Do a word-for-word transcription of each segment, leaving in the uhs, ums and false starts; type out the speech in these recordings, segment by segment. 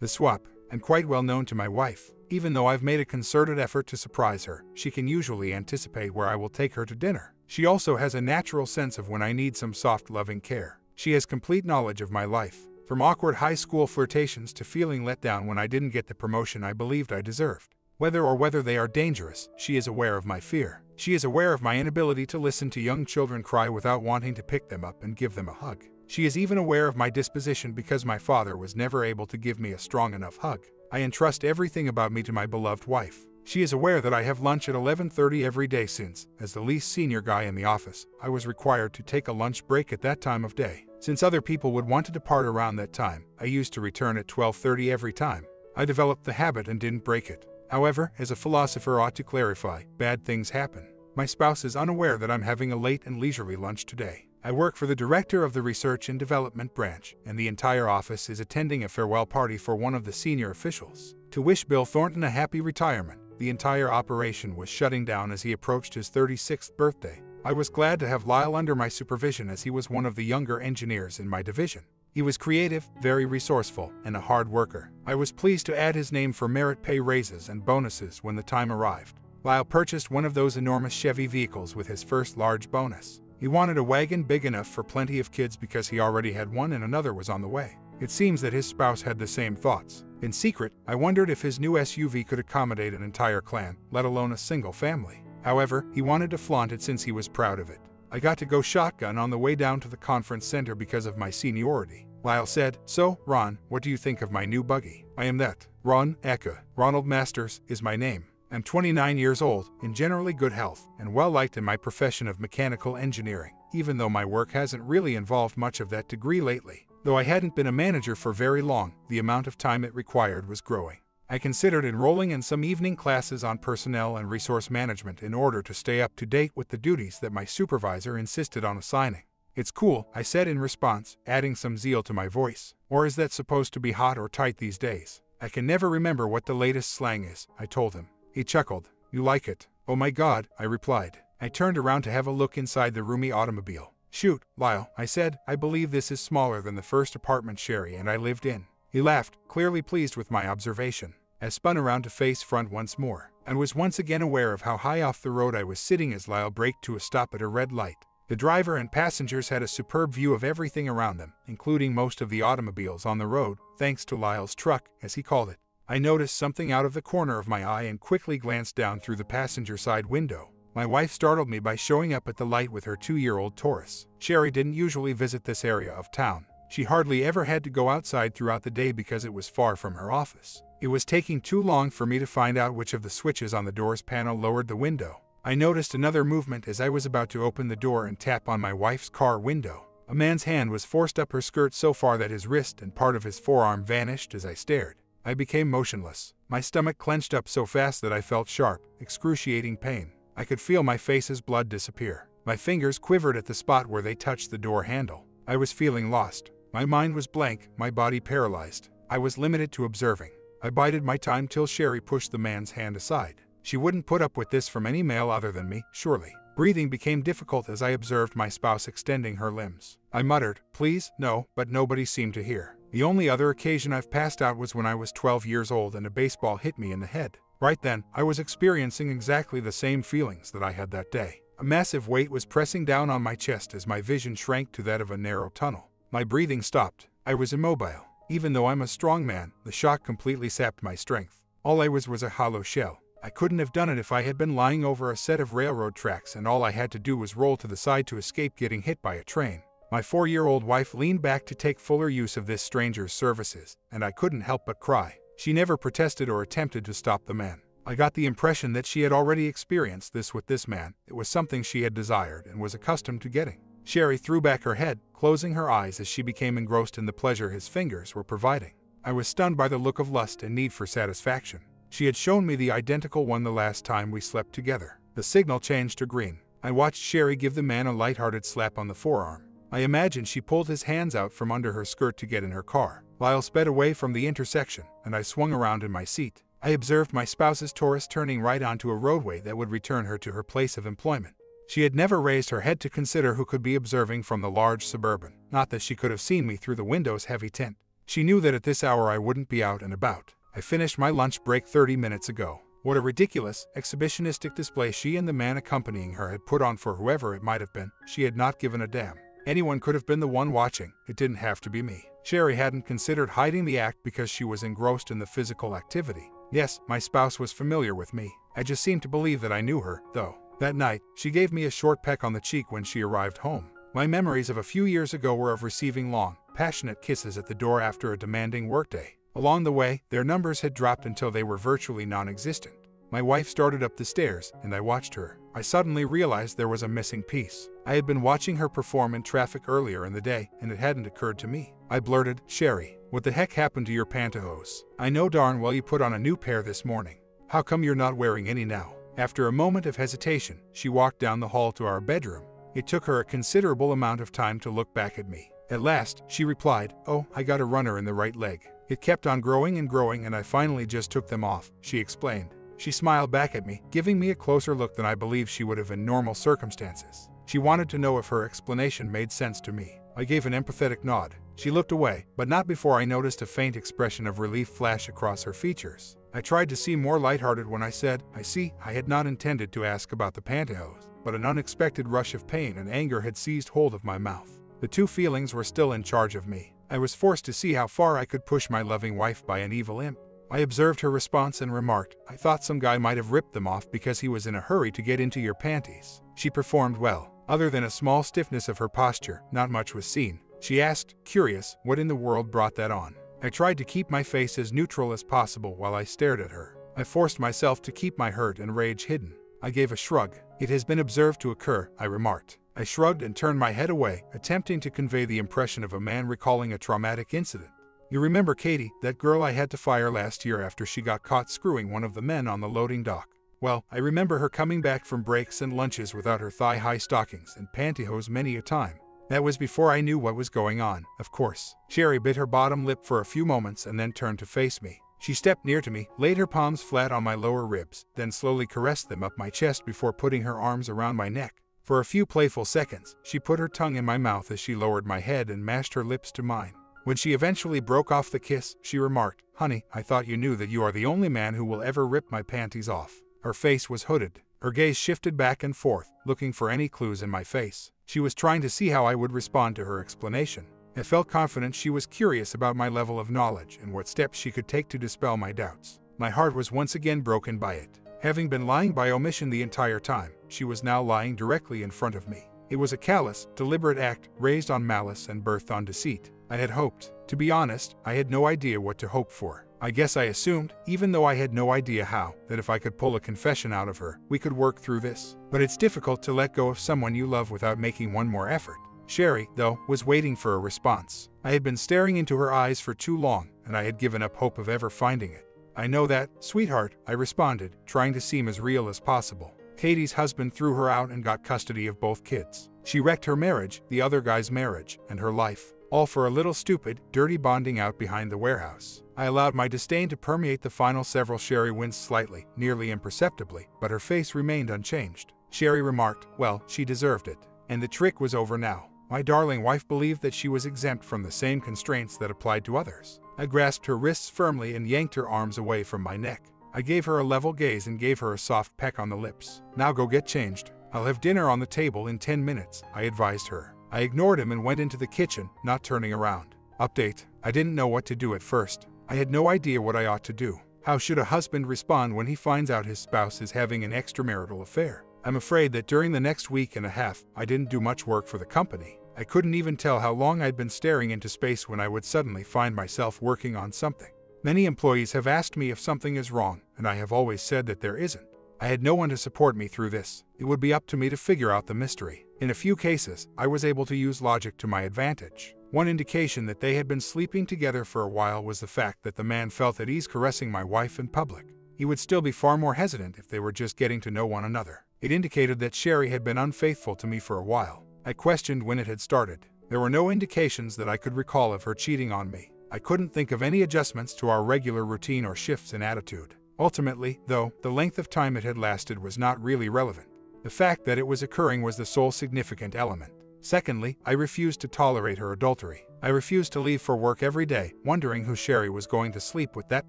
The swap, and quite well known to my wife, even though I've made a concerted effort to surprise her, she can usually anticipate where I will take her to dinner. She also has a natural sense of when I need some soft, loving care. She has complete knowledge of my life, from awkward high school flirtations to feeling let down when I didn't get the promotion I believed I deserved. Whether or whether they are dangerous, she is aware of my fear. She is aware of my inability to listen to young children cry without wanting to pick them up and give them a hug. She is even aware of my disposition because my father was never able to give me a strong enough hug. I entrust everything about me to my beloved wife. She is aware that I have lunch at eleven thirty every day since, as the least senior guy in the office, I was required to take a lunch break at that time of day. Since other people would want to depart around that time, I used to return at twelve thirty every time. I developed the habit and didn't break it. However, as a philosopher ought to clarify, bad things happen. My spouse is unaware that I'm having a late and leisurely lunch today. I work for the director of the research and development branch, and the entire office is attending a farewell party for one of the senior officials. To wish Bill Thornton a happy retirement, the entire operation was shutting down as he approached his thirty-sixth birthday. I was glad to have Lyle under my supervision as he was one of the younger engineers in my division. He was creative, very resourceful, and a hard worker. I was pleased to add his name for merit pay raises and bonuses when the time arrived. Lyle purchased one of those enormous Chevy vehicles with his first large bonus. He wanted a wagon big enough for plenty of kids because he already had one and another was on the way. It seems that his spouse had the same thoughts. In secret, I wondered if his new S U V could accommodate an entire clan, let alone a single family. However, he wanted to flaunt it since he was proud of it. I got to go shotgun on the way down to the conference center because of my seniority. Lyle said, "So, Ron, what do you think of my new buggy?" I am that. Ron Ecka, Ronald Masters, is my name. I'm twenty-nine years old, in generally good health, and well-liked in my profession of mechanical engineering, even though my work hasn't really involved much of that degree lately. Though I hadn't been a manager for very long, the amount of time it required was growing. I considered enrolling in some evening classes on personnel and resource management in order to stay up to date with the duties that my supervisor insisted on assigning. "It's cool," I said in response, adding some zeal to my voice. "Or is that supposed to be hot or tight these days? I can never remember what the latest slang is," I told him. He chuckled. "You like it?" "Oh my God," I replied. I turned around to have a look inside the roomy automobile. "Shoot, Lyle," I said, "I believe this is smaller than the first apartment Sherry and I lived in." He laughed, clearly pleased with my observation. I spun around to face front once more, and was once again aware of how high off the road I was sitting as Lyle braked to a stop at a red light. The driver and passengers had a superb view of everything around them, including most of the automobiles on the road, thanks to Lyle's truck, as he called it. I noticed something out of the corner of my eye and quickly glanced down through the passenger side window. My wife startled me by showing up at the light with her two-year-old Taurus. Sherry didn't usually visit this area of town. She hardly ever had to go outside throughout the day because it was far from her office. It was taking too long for me to find out which of the switches on the door's panel lowered the window. I noticed another movement as I was about to open the door and tap on my wife's car window. A man's hand was forced up her skirt so far that his wrist and part of his forearm vanished as I stared. I became motionless. My stomach clenched up so fast that I felt sharp, excruciating pain. I could feel my face's blood disappear. My fingers quivered at the spot where they touched the door handle. I was feeling lost. My mind was blank, my body paralyzed. I was limited to observing. I bided my time till Sherry pushed the man's hand aside. She wouldn't put up with this from any male other than me, surely. Breathing became difficult as I observed my spouse extending her limbs. I muttered, "Please, no," but nobody seemed to hear. The only other occasion I've passed out was when I was twelve years old and a baseball hit me in the head. Right then, I was experiencing exactly the same feelings that I had that day. A massive weight was pressing down on my chest as my vision shrank to that of a narrow tunnel. My breathing stopped. I was immobile. Even though I'm a strong man, the shock completely sapped my strength. All I was was a hollow shell. I couldn't have done it if I had been lying over a set of railroad tracks and all I had to do was roll to the side to escape getting hit by a train. My four-year-old wife leaned back to take fuller use of this stranger's services, and I couldn't help but cry. She never protested or attempted to stop the man. I got the impression that she had already experienced this with this man. It was something she had desired and was accustomed to getting. Sherry threw back her head, closing her eyes as she became engrossed in the pleasure his fingers were providing. I was stunned by the look of lust and need for satisfaction. She had shown me the identical one the last time we slept together. The signal changed to green. I watched Sherry give the man a lighthearted slap on the forearm. I imagine she pulled his hands out from under her skirt to get in her car. Lyle sped away from the intersection, and I swung around in my seat. I observed my spouse's Taurus turning right onto a roadway that would return her to her place of employment. She had never raised her head to consider who could be observing from the large Suburban. Not that she could have seen me through the window's heavy tint. She knew that at this hour I wouldn't be out and about. I finished my lunch break thirty minutes ago. What a ridiculous, exhibitionistic display she and the man accompanying her had put on for whoever it might have been. She had not given a damn. Anyone could have been the one watching. It didn't have to be me. Sherry hadn't considered hiding the act because she was engrossed in the physical activity. Yes, my spouse was familiar with me. I just seemed to believe that I knew her, though. That night, she gave me a short peck on the cheek when she arrived home. My memories of a few years ago were of receiving long, passionate kisses at the door after a demanding workday. Along the way, their numbers had dropped until they were virtually non-existent. My wife started up the stairs, and I watched her. I suddenly realized there was a missing piece. I had been watching her perform in traffic earlier in the day, and it hadn't occurred to me. I blurted, "Sherry, what the heck happened to your pantyhose? I know darn well you put on a new pair this morning. How come you're not wearing any now?" After a moment of hesitation, she walked down the hall to our bedroom. It took her a considerable amount of time to look back at me. At last, she replied, "Oh, I got a runner in the right leg. It kept on growing and growing and I finally just took them off," she explained. She smiled back at me, giving me a closer look than I believe she would have in normal circumstances. She wanted to know if her explanation made sense to me. I gave an empathetic nod. She looked away, but not before I noticed a faint expression of relief flash across her features. I tried to seem more lighthearted when I said, "I see, I had not intended to ask about the pantyhose," but an unexpected rush of pain and anger had seized hold of my mouth. The two feelings were still in charge of me. I was forced to see how far I could push my loving wife by an evil imp. I observed her response and remarked, "I thought some guy might have ripped them off because he was in a hurry to get into your panties." She performed well. Other than a small stiffness of her posture, not much was seen. She asked, curious, what in the world brought that on? I tried to keep my face as neutral as possible while I stared at her. I forced myself to keep my hurt and rage hidden. I gave a shrug. "It has been observed to occur," I remarked. I shrugged and turned my head away, attempting to convey the impression of a man recalling a traumatic incident. "You remember Katie, that girl I had to fire last year after she got caught screwing one of the men on the loading dock? Well, I remember her coming back from breaks and lunches without her thigh-high stockings and pantyhose many a time. That was before I knew what was going on, of course." Sherry bit her bottom lip for a few moments and then turned to face me. She stepped near to me, laid her palms flat on my lower ribs, then slowly caressed them up my chest before putting her arms around my neck. For a few playful seconds, she put her tongue in my mouth as she lowered my head and mashed her lips to mine. When she eventually broke off the kiss, she remarked, "Honey, I thought you knew that you are the only man who will ever rip my panties off." Her face was hooded. Her gaze shifted back and forth, looking for any clues in my face. She was trying to see how I would respond to her explanation. I felt confident she was curious about my level of knowledge and what steps she could take to dispel my doubts. My heart was once again broken by it. Having been lying by omission the entire time, she was now lying directly in front of me. It was a callous, deliberate act, raised on malice and birthed on deceit. I had hoped. To be honest, I had no idea what to hope for. I guess I assumed, even though I had no idea how, that if I could pull a confession out of her, we could work through this. But it's difficult to let go of someone you love without making one more effort. Sherry, though, was waiting for a response. I had been staring into her eyes for too long, and I had given up hope of ever finding it. "I know that, sweetheart," I responded, trying to seem as real as possible. Katie's husband threw her out and got custody of both kids. She wrecked her marriage, the other guy's marriage, and her life, all for a little stupid, dirty bonding out behind the warehouse. I allowed my disdain to permeate the final several. Sherry winced slightly, nearly imperceptibly, but her face remained unchanged. Sherry remarked, "Well, she deserved it. And the trick was over now." My darling wife believed that she was exempt from the same constraints that applied to others. I grasped her wrists firmly and yanked her arms away from my neck. I gave her a level gaze and gave her a soft peck on the lips. "Now go get changed. I'll have dinner on the table in ten minutes, I advised her. I ignored him and went into the kitchen, not turning around. Update: I didn't know what to do at first. I had no idea what I ought to do. How should a husband respond when he finds out his spouse is having an extramarital affair? I'm afraid that during the next week and a half, I didn't do much work for the company. I couldn't even tell how long I'd been staring into space when I would suddenly find myself working on something. Many employees have asked me if something is wrong, and I have always said that there isn't. I had no one to support me through this. It would be up to me to figure out the mystery. In a few cases, I was able to use logic to my advantage. One indication that they had been sleeping together for a while was the fact that the man felt at ease caressing my wife in public. He would still be far more hesitant if they were just getting to know one another. It indicated that Sherry had been unfaithful to me for a while. I questioned when it had started. There were no indications that I could recall of her cheating on me. I couldn't think of any adjustments to our regular routine or shifts in attitude. Ultimately, though, the length of time it had lasted was not really relevant. The fact that it was occurring was the sole significant element. Secondly, I refused to tolerate her adultery. I refused to leave for work every day, wondering who Sherry was going to sleep with that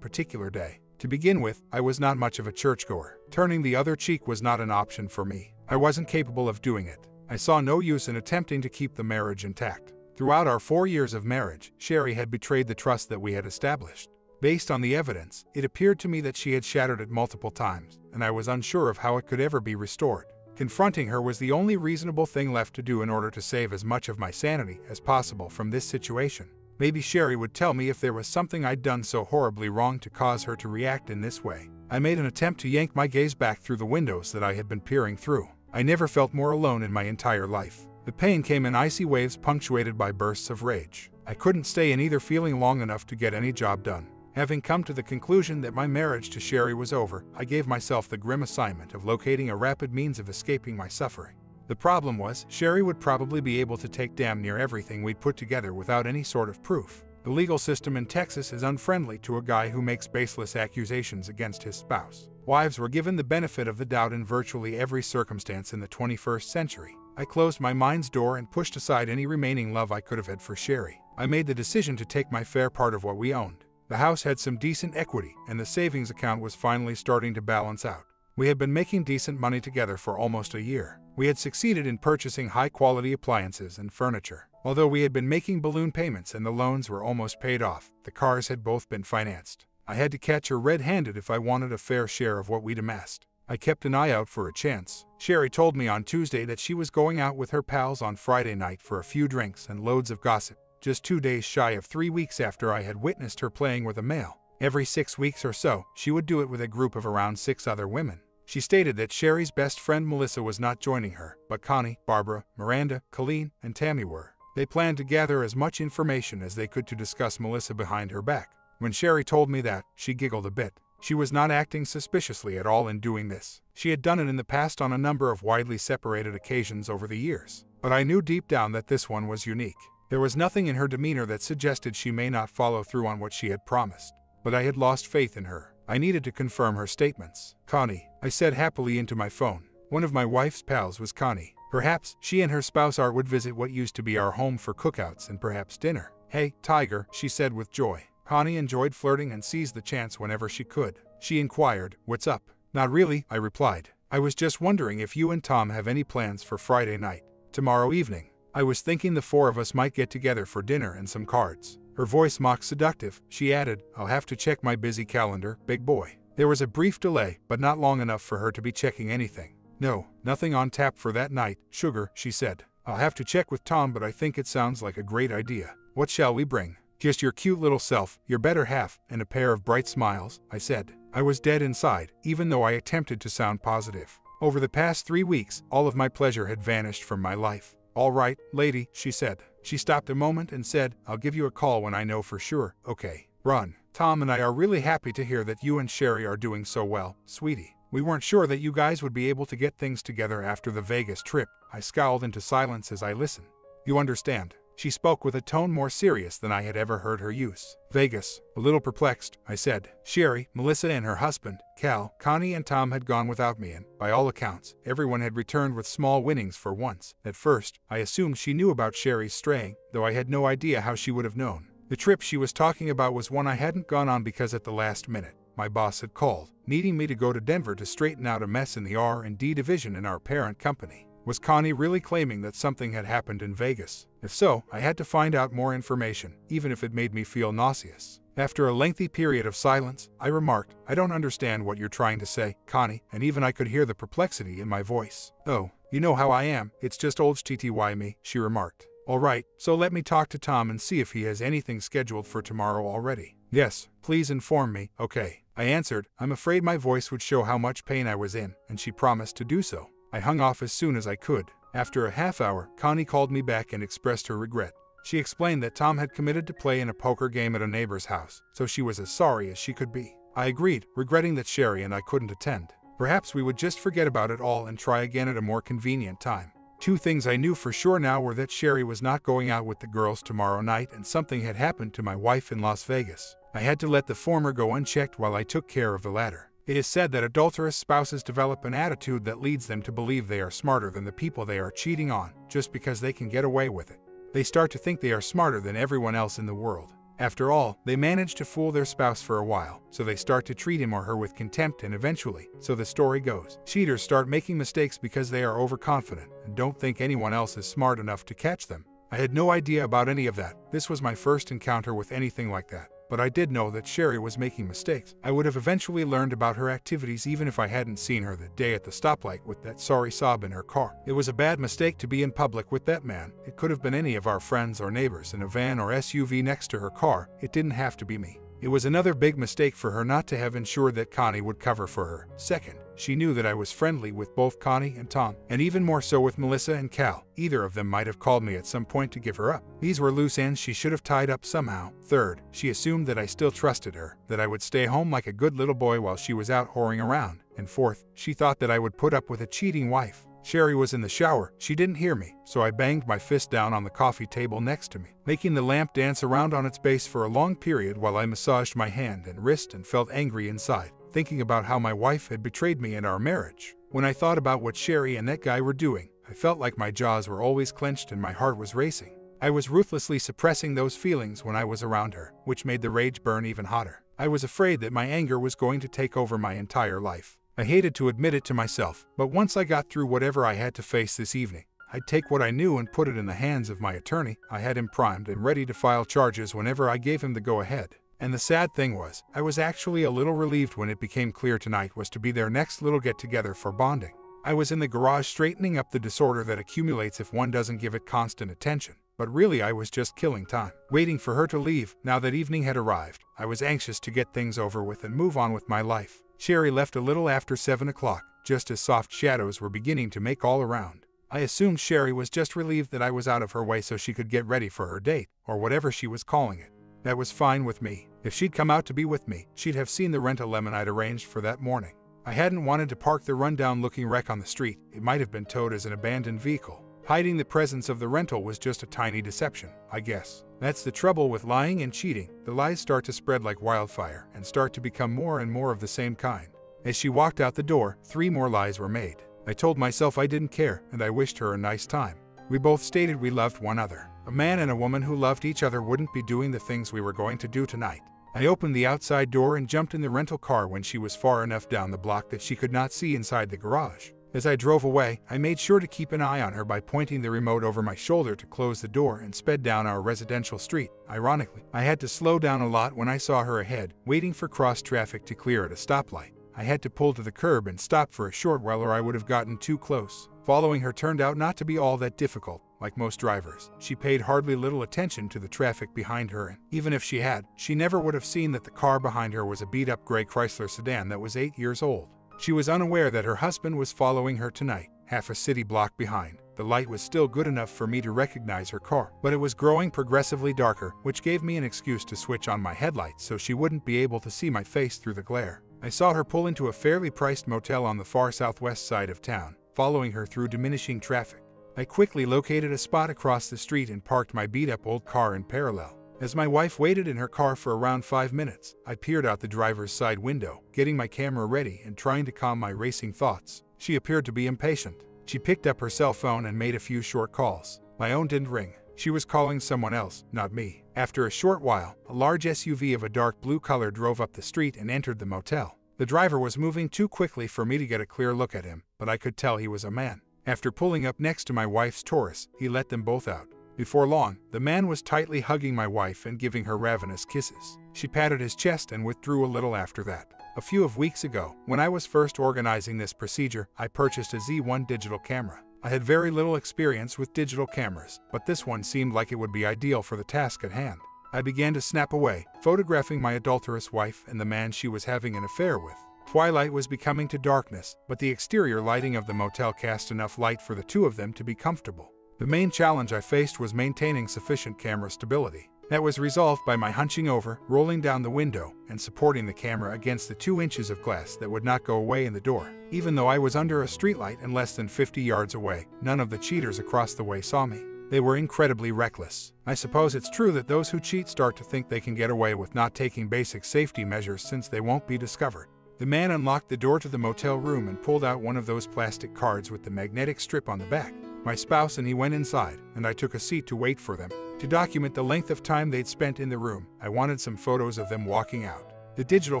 particular day. To begin with, I was not much of a churchgoer. Turning the other cheek was not an option for me. I wasn't capable of doing it. I saw no use in attempting to keep the marriage intact. Throughout our four years of marriage, Sherry had betrayed the trust that we had established. Based on the evidence, it appeared to me that she had shattered it multiple times, and I was unsure of how it could ever be restored. Confronting her was the only reasonable thing left to do in order to save as much of my sanity as possible from this situation. Maybe Sherry would tell me if there was something I'd done so horribly wrong to cause her to react in this way. I made an attempt to yank my gaze back through the windows that I had been peering through. I never felt more alone in my entire life. The pain came in icy waves punctuated by bursts of rage. I couldn't stay in either feeling long enough to get any job done. Having come to the conclusion that my marriage to Sherry was over, I gave myself the grim assignment of locating a rapid means of escaping my suffering. The problem was, Sherry would probably be able to take damn near everything we'd put together without any sort of proof. The legal system in Texas is unfriendly to a guy who makes baseless accusations against his spouse. Wives were given the benefit of the doubt in virtually every circumstance in the twenty-first century. I closed my mind's door and pushed aside any remaining love I could have had for Sherry. I made the decision to take my fair part of what we owned. The house had some decent equity, and the savings account was finally starting to balance out. We had been making decent money together for almost a year. We had succeeded in purchasing high-quality appliances and furniture. Although we had been making balloon payments and the loans were almost paid off, the cars had both been financed. I had to catch her red-handed if I wanted a fair share of what we'd amassed. I kept an eye out for a chance. Sherry told me on Tuesday that she was going out with her pals on Friday night for a few drinks and loads of gossip. Just two days shy of three weeks after I had witnessed her playing with a male. Every six weeks or so, she would do it with a group of around six other women. She stated that Sherry's best friend Melissa was not joining her, but Connie, Barbara, Miranda, Colleen, and Tammy were. They planned to gather as much information as they could to discuss Melissa behind her back. When Sherry told me that, she giggled a bit. She was not acting suspiciously at all in doing this. She had done it in the past on a number of widely separated occasions over the years. But I knew deep down that this one was unique. There was nothing in her demeanor that suggested she may not follow through on what she had promised. But I had lost faith in her. I needed to confirm her statements. "Connie," I said happily into my phone. One of my wife's pals was Connie. Perhaps she and her spouse Art would visit what used to be our home for cookouts and perhaps dinner. "Hey, Tiger," she said with joy. Connie enjoyed flirting and seized the chance whenever she could. She inquired, "What's up?" "Not really," I replied. "I was just wondering if you and Tom have any plans for Friday night, tomorrow evening. I was thinking the four of us might get together for dinner and some cards." Her voice mocked seductive. She added, "I'll have to check my busy calendar, big boy." There was a brief delay, but not long enough for her to be checking anything. "No, nothing on tap for that night, sugar," she said. "I'll have to check with Tom, but I think it sounds like a great idea. What shall we bring?" "Just your cute little self, your better half, and a pair of bright smiles," I said. I was dead inside, even though I attempted to sound positive. Over the past three weeks, all of my pleasure had vanished from my life. "All right, lady," she said. She stopped a moment and said, "I'll give you a call when I know for sure, okay? Run. Tom and I are really happy to hear that you and Sherry are doing so well, sweetie. We weren't sure that you guys would be able to get things together after the Vegas trip." I scowled into silence as I listened. "You understand?" She spoke with a tone more serious than I had ever heard her use. "Vegas." A little perplexed, I said. Sherry, Melissa and her husband, Cal, Connie and Tom had gone without me and, by all accounts, everyone had returned with small winnings for once. At first, I assumed she knew about Sherry's straying, though I had no idea how she would have known. The trip she was talking about was one I hadn't gone on because at the last minute, my boss had called, needing me to go to Denver to straighten out a mess in the R and D division in our parent company. Was Connie really claiming that something had happened in Vegas? If so, I had to find out more information, even if it made me feel nauseous. After a lengthy period of silence, I remarked, "I don't understand what you're trying to say, Connie," and even I could hear the perplexity in my voice. "Oh, you know how I am, it's just old shitty me," she remarked. "All right, so let me talk to Tom and see if he has anything scheduled for tomorrow already." "Yes, please inform me, okay?" I answered. I'm afraid my voice would show how much pain I was in, and she promised to do so. I hung off as soon as I could. After a half hour, Connie called me back and expressed her regret. She explained that Tom had committed to play in a poker game at a neighbor's house, so she was as sorry as she could be. I agreed, regretting that Sherry and I couldn't attend. Perhaps we would just forget about it all and try again at a more convenient time. Two things I knew for sure now were that Sherry was not going out with the girls tomorrow night and something had happened to my wife in Las Vegas. I had to let the former go unchecked while I took care of the latter. It is said that adulterous spouses develop an attitude that leads them to believe they are smarter than the people they are cheating on, just because they can get away with it. they start to think they are smarter than everyone else in the world. After all, they manage to fool their spouse for a while, so they start to treat him or her with contempt and eventually, so the story goes, cheaters start making mistakes because they are overconfident and don't think anyone else is smart enough to catch them. I had no idea about any of that. This was my first encounter with anything like that. But I did know that Sherry was making mistakes. I would have eventually learned about her activities even if I hadn't seen her that day at the stoplight with that sorry Saab in her car. It was a bad mistake to be in public with that man. It could have been any of our friends or neighbors in a van or S U V next to her car. It didn't have to be me. It was another big mistake for her not to have ensured that Connie would cover for her. Second, she knew that I was friendly with both Connie and Tom, and even more so with Melissa and Cal. Either of them might have called me at some point to give her up. These were loose ends she should have tied up somehow. Third, she assumed that I still trusted her, that I would stay home like a good little boy while she was out whoring around. And fourth, she thought that I would put up with a cheating wife. Sherry was in the shower. She didn't hear me, so I banged my fist down on the coffee table next to me, making the lamp dance around on its base for a long period while I massaged my hand and wrist and felt angry inside, thinking about how my wife had betrayed me in our marriage. When I thought about what Sherry and that guy were doing, I felt like my jaws were always clenched and my heart was racing. I was ruthlessly suppressing those feelings when I was around her, which made the rage burn even hotter. I was afraid that my anger was going to take over my entire life. I hated to admit it to myself, but once I got through whatever I had to face this evening, I'd take what I knew and put it in the hands of my attorney. I had him primed and ready to file charges whenever I gave him the go-ahead. And the sad thing was, I was actually a little relieved when it became clear tonight was to be their next little get-together for bonding. I was in the garage straightening up the disorder that accumulates if one doesn't give it constant attention. But really I was just killing time, waiting for her to leave. Now that evening had arrived, I was anxious to get things over with and move on with my life. Sherry left a little after seven o'clock, just as soft shadows were beginning to make all around. I assumed Sherry was just relieved that I was out of her way so she could get ready for her date, or whatever she was calling it. That was fine with me. If she'd come out to be with me, she'd have seen the Rent-A-Lemon I'd arranged for that morning. I hadn't wanted to park the rundown-looking wreck on the street. It might have been towed as an abandoned vehicle. Hiding the presence of the rental was just a tiny deception, I guess. That's the trouble with lying and cheating. The lies start to spread like wildfire and start to become more and more of the same kind. As she walked out the door, three more lies were made. I told myself I didn't care, and I wished her a nice time. We both stated we loved one another. A man and a woman who loved each other wouldn't be doing the things we were going to do tonight. I opened the outside door and jumped in the rental car when she was far enough down the block that she could not see inside the garage. As I drove away, I made sure to keep an eye on her by pointing the remote over my shoulder to close the door and sped down our residential street. Ironically, I had to slow down a lot when I saw her ahead, waiting for cross-traffic to clear at a stoplight. I had to pull to the curb and stop for a short while or I would have gotten too close. Following her turned out not to be all that difficult. Like most drivers, she paid hardly little attention to the traffic behind her, and even if she had, she never would have seen that the car behind her was a beat-up gray Chrysler sedan that was eight years old. She was unaware that her husband was following her tonight, half a city block behind. The light was still good enough for me to recognize her car, but it was growing progressively darker, which gave me an excuse to switch on my headlights so she wouldn't be able to see my face through the glare. I saw her pull into a fairly priced motel on the far southwest side of town, following her through diminishing traffic. I quickly located a spot across the street and parked my beat-up old car in parallel. As my wife waited in her car for around five minutes, I peered out the driver's side window, getting my camera ready and trying to calm my racing thoughts. She appeared to be impatient. She picked up her cell phone and made a few short calls. My own didn't ring. She was calling someone else, not me. After a short while, a large S U V of a dark blue color drove up the street and entered the motel. The driver was moving too quickly for me to get a clear look at him, but I could tell he was a man. After pulling up next to my wife's Taurus, he let them both out. Before long, the man was tightly hugging my wife and giving her ravenous kisses. She patted his chest and withdrew a little after that. A few of weeks ago, when I was first organizing this procedure, I purchased a Z one digital camera. I had very little experience with digital cameras, but this one seemed like it would be ideal for the task at hand. I began to snap away, photographing my adulterous wife and the man she was having an affair with. Twilight was becoming to darkness, but the exterior lighting of the motel cast enough light for the two of them to be comfortable. The main challenge I faced was maintaining sufficient camera stability. That was resolved by my hunching over, rolling down the window, and supporting the camera against the two inches of glass that would not go away in the door. Even though I was under a streetlight and less than fifty yards away, none of the cheaters across the way saw me. They were incredibly reckless. I suppose it's true that those who cheat start to think they can get away with not taking basic safety measures since they won't be discovered. The man unlocked the door to the motel room and pulled out one of those plastic cards with the magnetic strip on the back. My spouse and he went inside, and I took a seat to wait for them. To document the length of time they'd spent in the room, I wanted some photos of them walking out. The digital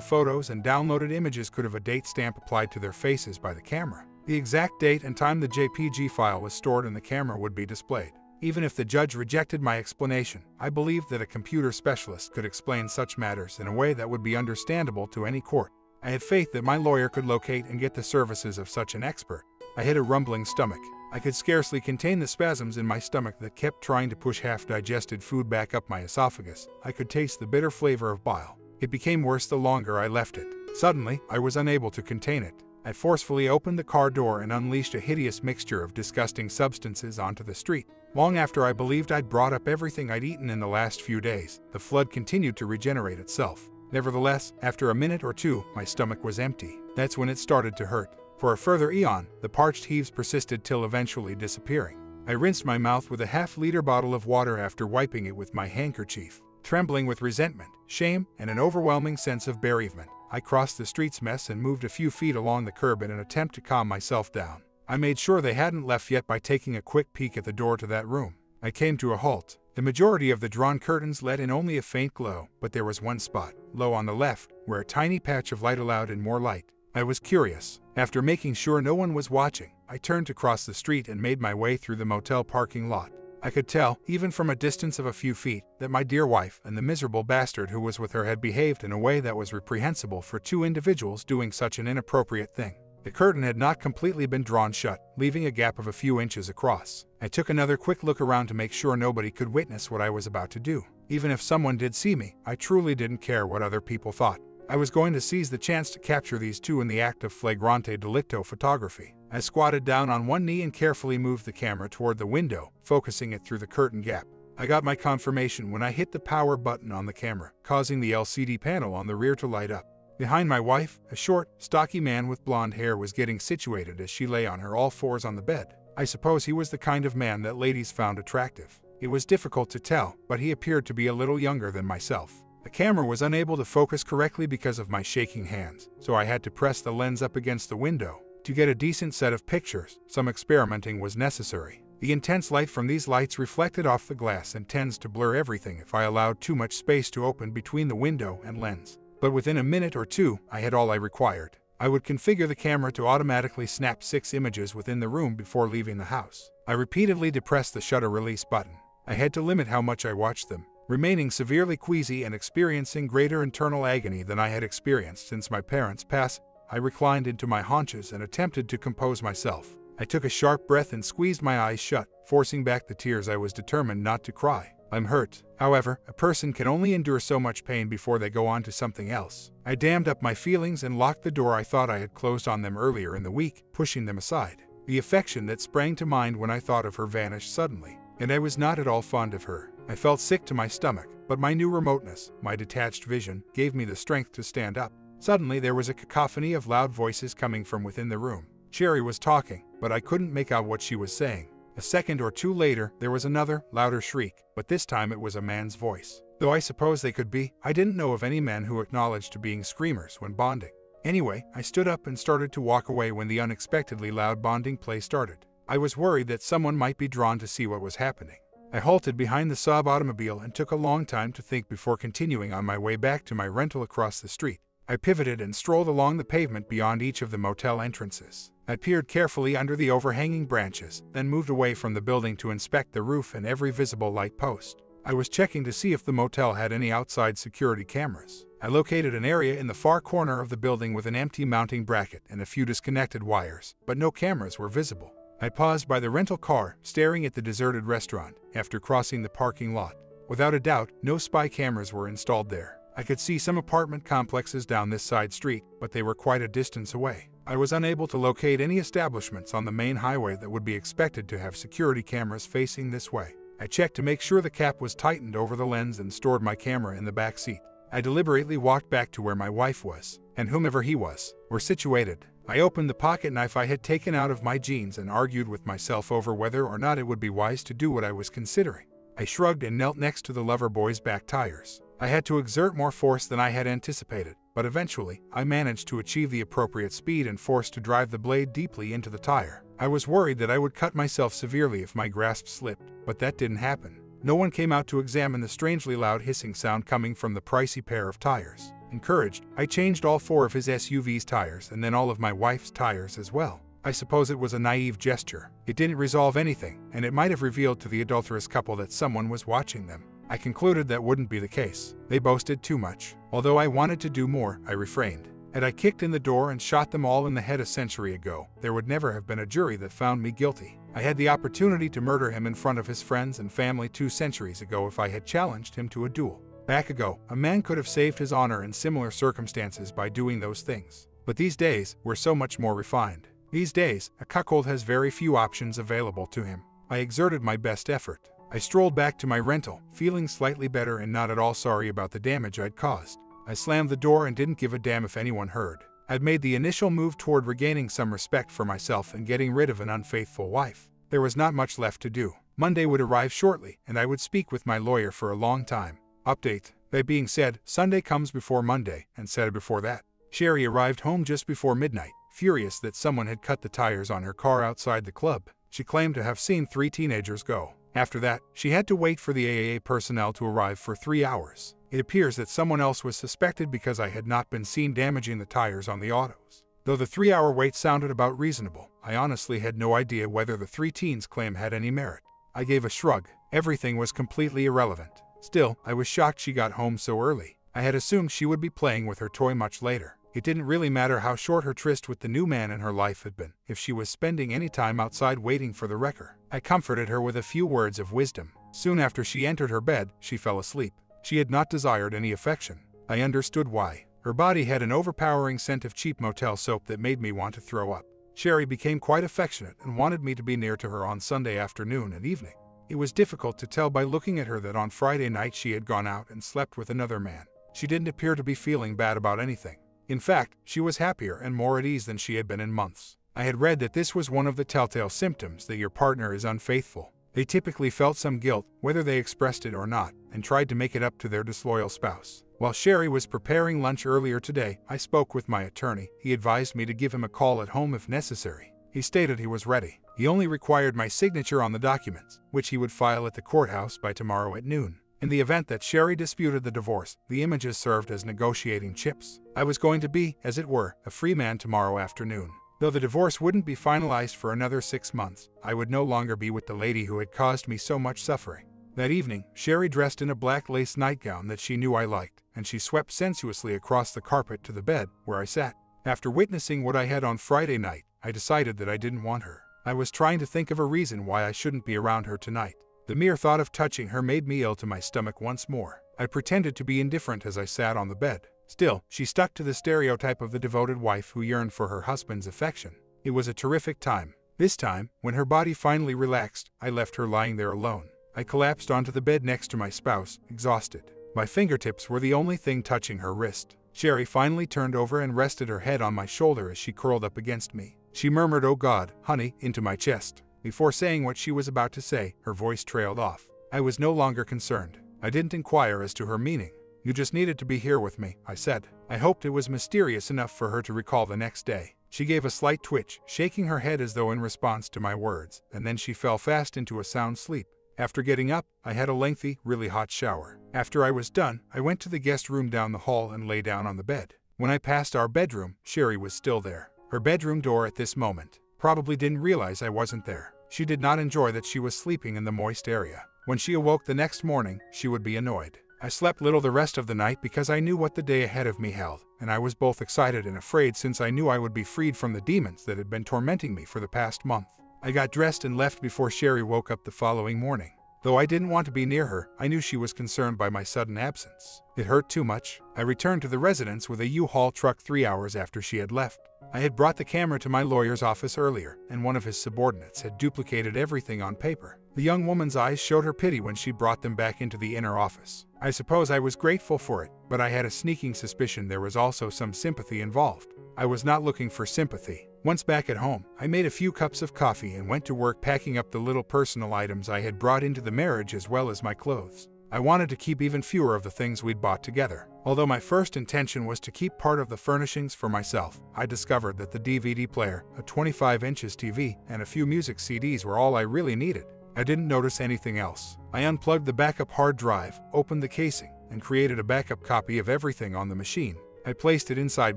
photos and downloaded images could have a date stamp applied to their faces by the camera. The exact date and time the J P G file was stored in the camera would be displayed. Even if the judge rejected my explanation, I believed that a computer specialist could explain such matters in a way that would be understandable to any court. I had faith that my lawyer could locate and get the services of such an expert. I hit a rumbling stomach. I could scarcely contain the spasms in my stomach that kept trying to push half-digested food back up my esophagus. I could taste the bitter flavor of bile. It became worse the longer I left it. Suddenly, I was unable to contain it. I forcefully opened the car door and unleashed a hideous mixture of disgusting substances onto the street. Long after I believed I'd brought up everything I'd eaten in the last few days, the flood continued to regenerate itself. Nevertheless, after a minute or two, my stomach was empty. That's when it started to hurt. For a further eon, the parched heaves persisted till eventually disappearing. I rinsed my mouth with a half-liter bottle of water after wiping it with my handkerchief. Trembling with resentment, shame, and an overwhelming sense of bereavement, I crossed the street's mess and moved a few feet along the curb in an attempt to calm myself down. I made sure they hadn't left yet by taking a quick peek at the door to that room. I came to a halt. The majority of the drawn curtains let in only a faint glow, but there was one spot, low on the left, where a tiny patch of light allowed in more light. I was curious. After making sure no one was watching, I turned to cross the street and made my way through the motel parking lot. I could tell, even from a distance of a few feet, that my dear wife and the miserable bastard who was with her had behaved in a way that was reprehensible for two individuals doing such an inappropriate thing. The curtain had not completely been drawn shut, leaving a gap of a few inches across. I took another quick look around to make sure nobody could witness what I was about to do. Even if someone did see me, I truly didn't care what other people thought. I was going to seize the chance to capture these two in the act of flagrante delicto photography. I squatted down on one knee and carefully moved the camera toward the window, focusing it through the curtain gap. I got my confirmation when I hit the power button on the camera, causing the L C D panel on the rear to light up. Behind my wife, a short, stocky man with blonde hair was getting situated as she lay on her all fours on the bed. I suppose he was the kind of man that ladies found attractive. It was difficult to tell, but he appeared to be a little younger than myself. The camera was unable to focus correctly because of my shaking hands, so I had to press the lens up against the window. To get a decent set of pictures, some experimenting was necessary. The intense light from these lights reflected off the glass and tends to blur everything if I allowed too much space to open between the window and lens. But within a minute or two, I had all I required. I would configure the camera to automatically snap six images within the room before leaving the house. I repeatedly depressed the shutter release button. I had to limit how much I watched them, remaining severely queasy and experiencing greater internal agony than I had experienced since my parents' passed. I reclined into my haunches and attempted to compose myself. I took a sharp breath and squeezed my eyes shut, forcing back the tears I was determined not to cry. I'm hurt. However, a person can only endure so much pain before they go on to something else. I dammed up my feelings and locked the door I thought I had closed on them earlier in the week, pushing them aside. The affection that sprang to mind when I thought of her vanished suddenly, and I was not at all fond of her. I felt sick to my stomach, but my new remoteness, my detached vision, gave me the strength to stand up. Suddenly there was a cacophony of loud voices coming from within the room. Sherry was talking, but I couldn't make out what she was saying. A second or two later, there was another, louder shriek, but this time it was a man's voice. Though I suppose they could be, I didn't know of any men who acknowledged to being screamers when bonding. Anyway, I stood up and started to walk away when the unexpectedly loud bonding play started. I was worried that someone might be drawn to see what was happening. I halted behind the Saab automobile and took a long time to think before continuing on my way back to my rental across the street. I pivoted and strolled along the pavement beyond each of the motel entrances. I peered carefully under the overhanging branches, then moved away from the building to inspect the roof and every visible light post. I was checking to see if the motel had any outside security cameras. I located an area in the far corner of the building with an empty mounting bracket and a few disconnected wires, but no cameras were visible. I paused by the rental car, staring at the deserted restaurant, after crossing the parking lot. Without a doubt, no spy cameras were installed there. I could see some apartment complexes down this side street, but they were quite a distance away. I was unable to locate any establishments on the main highway that would be expected to have security cameras facing this way. I checked to make sure the cap was tightened over the lens and stored my camera in the back seat. I deliberately walked back to where my wife was, and whomever he was, were situated. I opened the pocket knife I had taken out of my jeans and argued with myself over whether or not it would be wise to do what I was considering. I shrugged and knelt next to the lover boy's back tires. I had to exert more force than I had anticipated, but eventually, I managed to achieve the appropriate speed and force to drive the blade deeply into the tire. I was worried that I would cut myself severely if my grasp slipped, but that didn't happen. No one came out to examine the strangely loud hissing sound coming from the pricey pair of tires. Encouraged, I changed all four of his S U V's tires and then all of my wife's tires as well. I suppose it was a naive gesture. It didn't resolve anything, and it might have revealed to the adulterous couple that someone was watching them. I concluded that wouldn't be the case. They boasted too much. Although I wanted to do more, I refrained. Had I kicked in the door and shot them all in the head a century ago, there would never have been a jury that found me guilty. I had the opportunity to murder him in front of his friends and family two centuries ago if I had challenged him to a duel. Back ago, a man could have saved his honor in similar circumstances by doing those things. But these days, we're so much more refined. These days, a cuckold has very few options available to him. I exerted my best effort. I strolled back to my rental, feeling slightly better and not at all sorry about the damage I'd caused. I slammed the door and didn't give a damn if anyone heard. I'd made the initial move toward regaining some respect for myself and getting rid of an unfaithful wife. There was not much left to do. Monday would arrive shortly, and I would speak with my lawyer for a long time. Update. That being said, Sunday comes before Monday, and Saturday before that. Sherry arrived home just before midnight, furious that someone had cut the tires on her car outside the club. She claimed to have seen three teenagers go. After that, she had to wait for the A A A personnel to arrive for three hours. It appears that someone else was suspected because I had not been seen damaging the tires on the autos. Though the three-hour wait sounded about reasonable, I honestly had no idea whether the three teens' claim had any merit. I gave a shrug. Everything was completely irrelevant. Still, I was shocked she got home so early. I had assumed she would be playing with her toy much later. It didn't really matter how short her tryst with the new man in her life had been, if she was spending any time outside waiting for the wrecker. I comforted her with a few words of wisdom. Soon after she entered her bed, she fell asleep. She had not desired any affection. I understood why. Her body had an overpowering scent of cheap motel soap that made me want to throw up. Sherry became quite affectionate and wanted me to be near to her on Sunday afternoon and evening. It was difficult to tell by looking at her that on Friday night she had gone out and slept with another man. She didn't appear to be feeling bad about anything. In fact, she was happier and more at ease than she had been in months. I had read that this was one of the telltale symptoms that your partner is unfaithful. They typically felt some guilt, whether they expressed it or not, and tried to make it up to their disloyal spouse. While Sherry was preparing lunch earlier today, I spoke with my attorney. He advised me to give him a call at home if necessary. He stated he was ready. He only required my signature on the documents, which he would file at the courthouse by tomorrow at noon. In the event that Sherry disputed the divorce, the images served as negotiating chips. I was going to be, as it were, a free man tomorrow afternoon. Though the divorce wouldn't be finalized for another six months, I would no longer be with the lady who had caused me so much suffering. That evening, Sherry dressed in a black lace nightgown that she knew I liked, and she swept sensuously across the carpet to the bed where I sat. After witnessing what I had on Friday night, I decided that I didn't want her. I was trying to think of a reason why I shouldn't be around her tonight. The mere thought of touching her made me ill to my stomach once more. I pretended to be indifferent as I sat on the bed. Still, she stuck to the stereotype of the devoted wife who yearned for her husband's affection. It was a terrific time. This time, when her body finally relaxed, I left her lying there alone. I collapsed onto the bed next to my spouse, exhausted. My fingertips were the only thing touching her wrist. Sherry finally turned over and rested her head on my shoulder as she curled up against me. She murmured, "Oh God, honey," into my chest. Before saying what she was about to say, her voice trailed off. I was no longer concerned. I didn't inquire as to her meaning. "You just needed to be here with me," I said. I hoped it was mysterious enough for her to recall the next day. She gave a slight twitch, shaking her head as though in response to my words, and then she fell fast into a sound sleep. After getting up, I had a lengthy, really hot shower. After I was done, I went to the guest room down the hall and lay down on the bed. When I passed our bedroom, Sherry was still there. Her bedroom door at this moment. Probably didn't realize I wasn't there. She did not enjoy that she was sleeping in the moist area. When she awoke the next morning, she would be annoyed. I slept little the rest of the night because I knew what the day ahead of me held, and I was both excited and afraid since I knew I would be freed from the demons that had been tormenting me for the past month. I got dressed and left before Sherry woke up the following morning. Though I didn't want to be near her, I knew she was concerned by my sudden absence. It hurt too much. I returned to the residence with a U-Haul truck three hours after she had left. I had brought the camera to my lawyer's office earlier, and one of his subordinates had duplicated everything on paper. The young woman's eyes showed her pity when she brought them back into the inner office. I suppose I was grateful for it, but I had a sneaking suspicion there was also some sympathy involved. I was not looking for sympathy. Once back at home, I made a few cups of coffee and went to work packing up the little personal items I had brought into the marriage as well as my clothes. I wanted to keep even fewer of the things we'd bought together. Although my first intention was to keep part of the furnishings for myself, I discovered that the D V D player, a twenty-five inches T V, and a few music C Ds were all I really needed. I didn't notice anything else. I unplugged the backup hard drive, opened the casing, and created a backup copy of everything on the machine. I placed it inside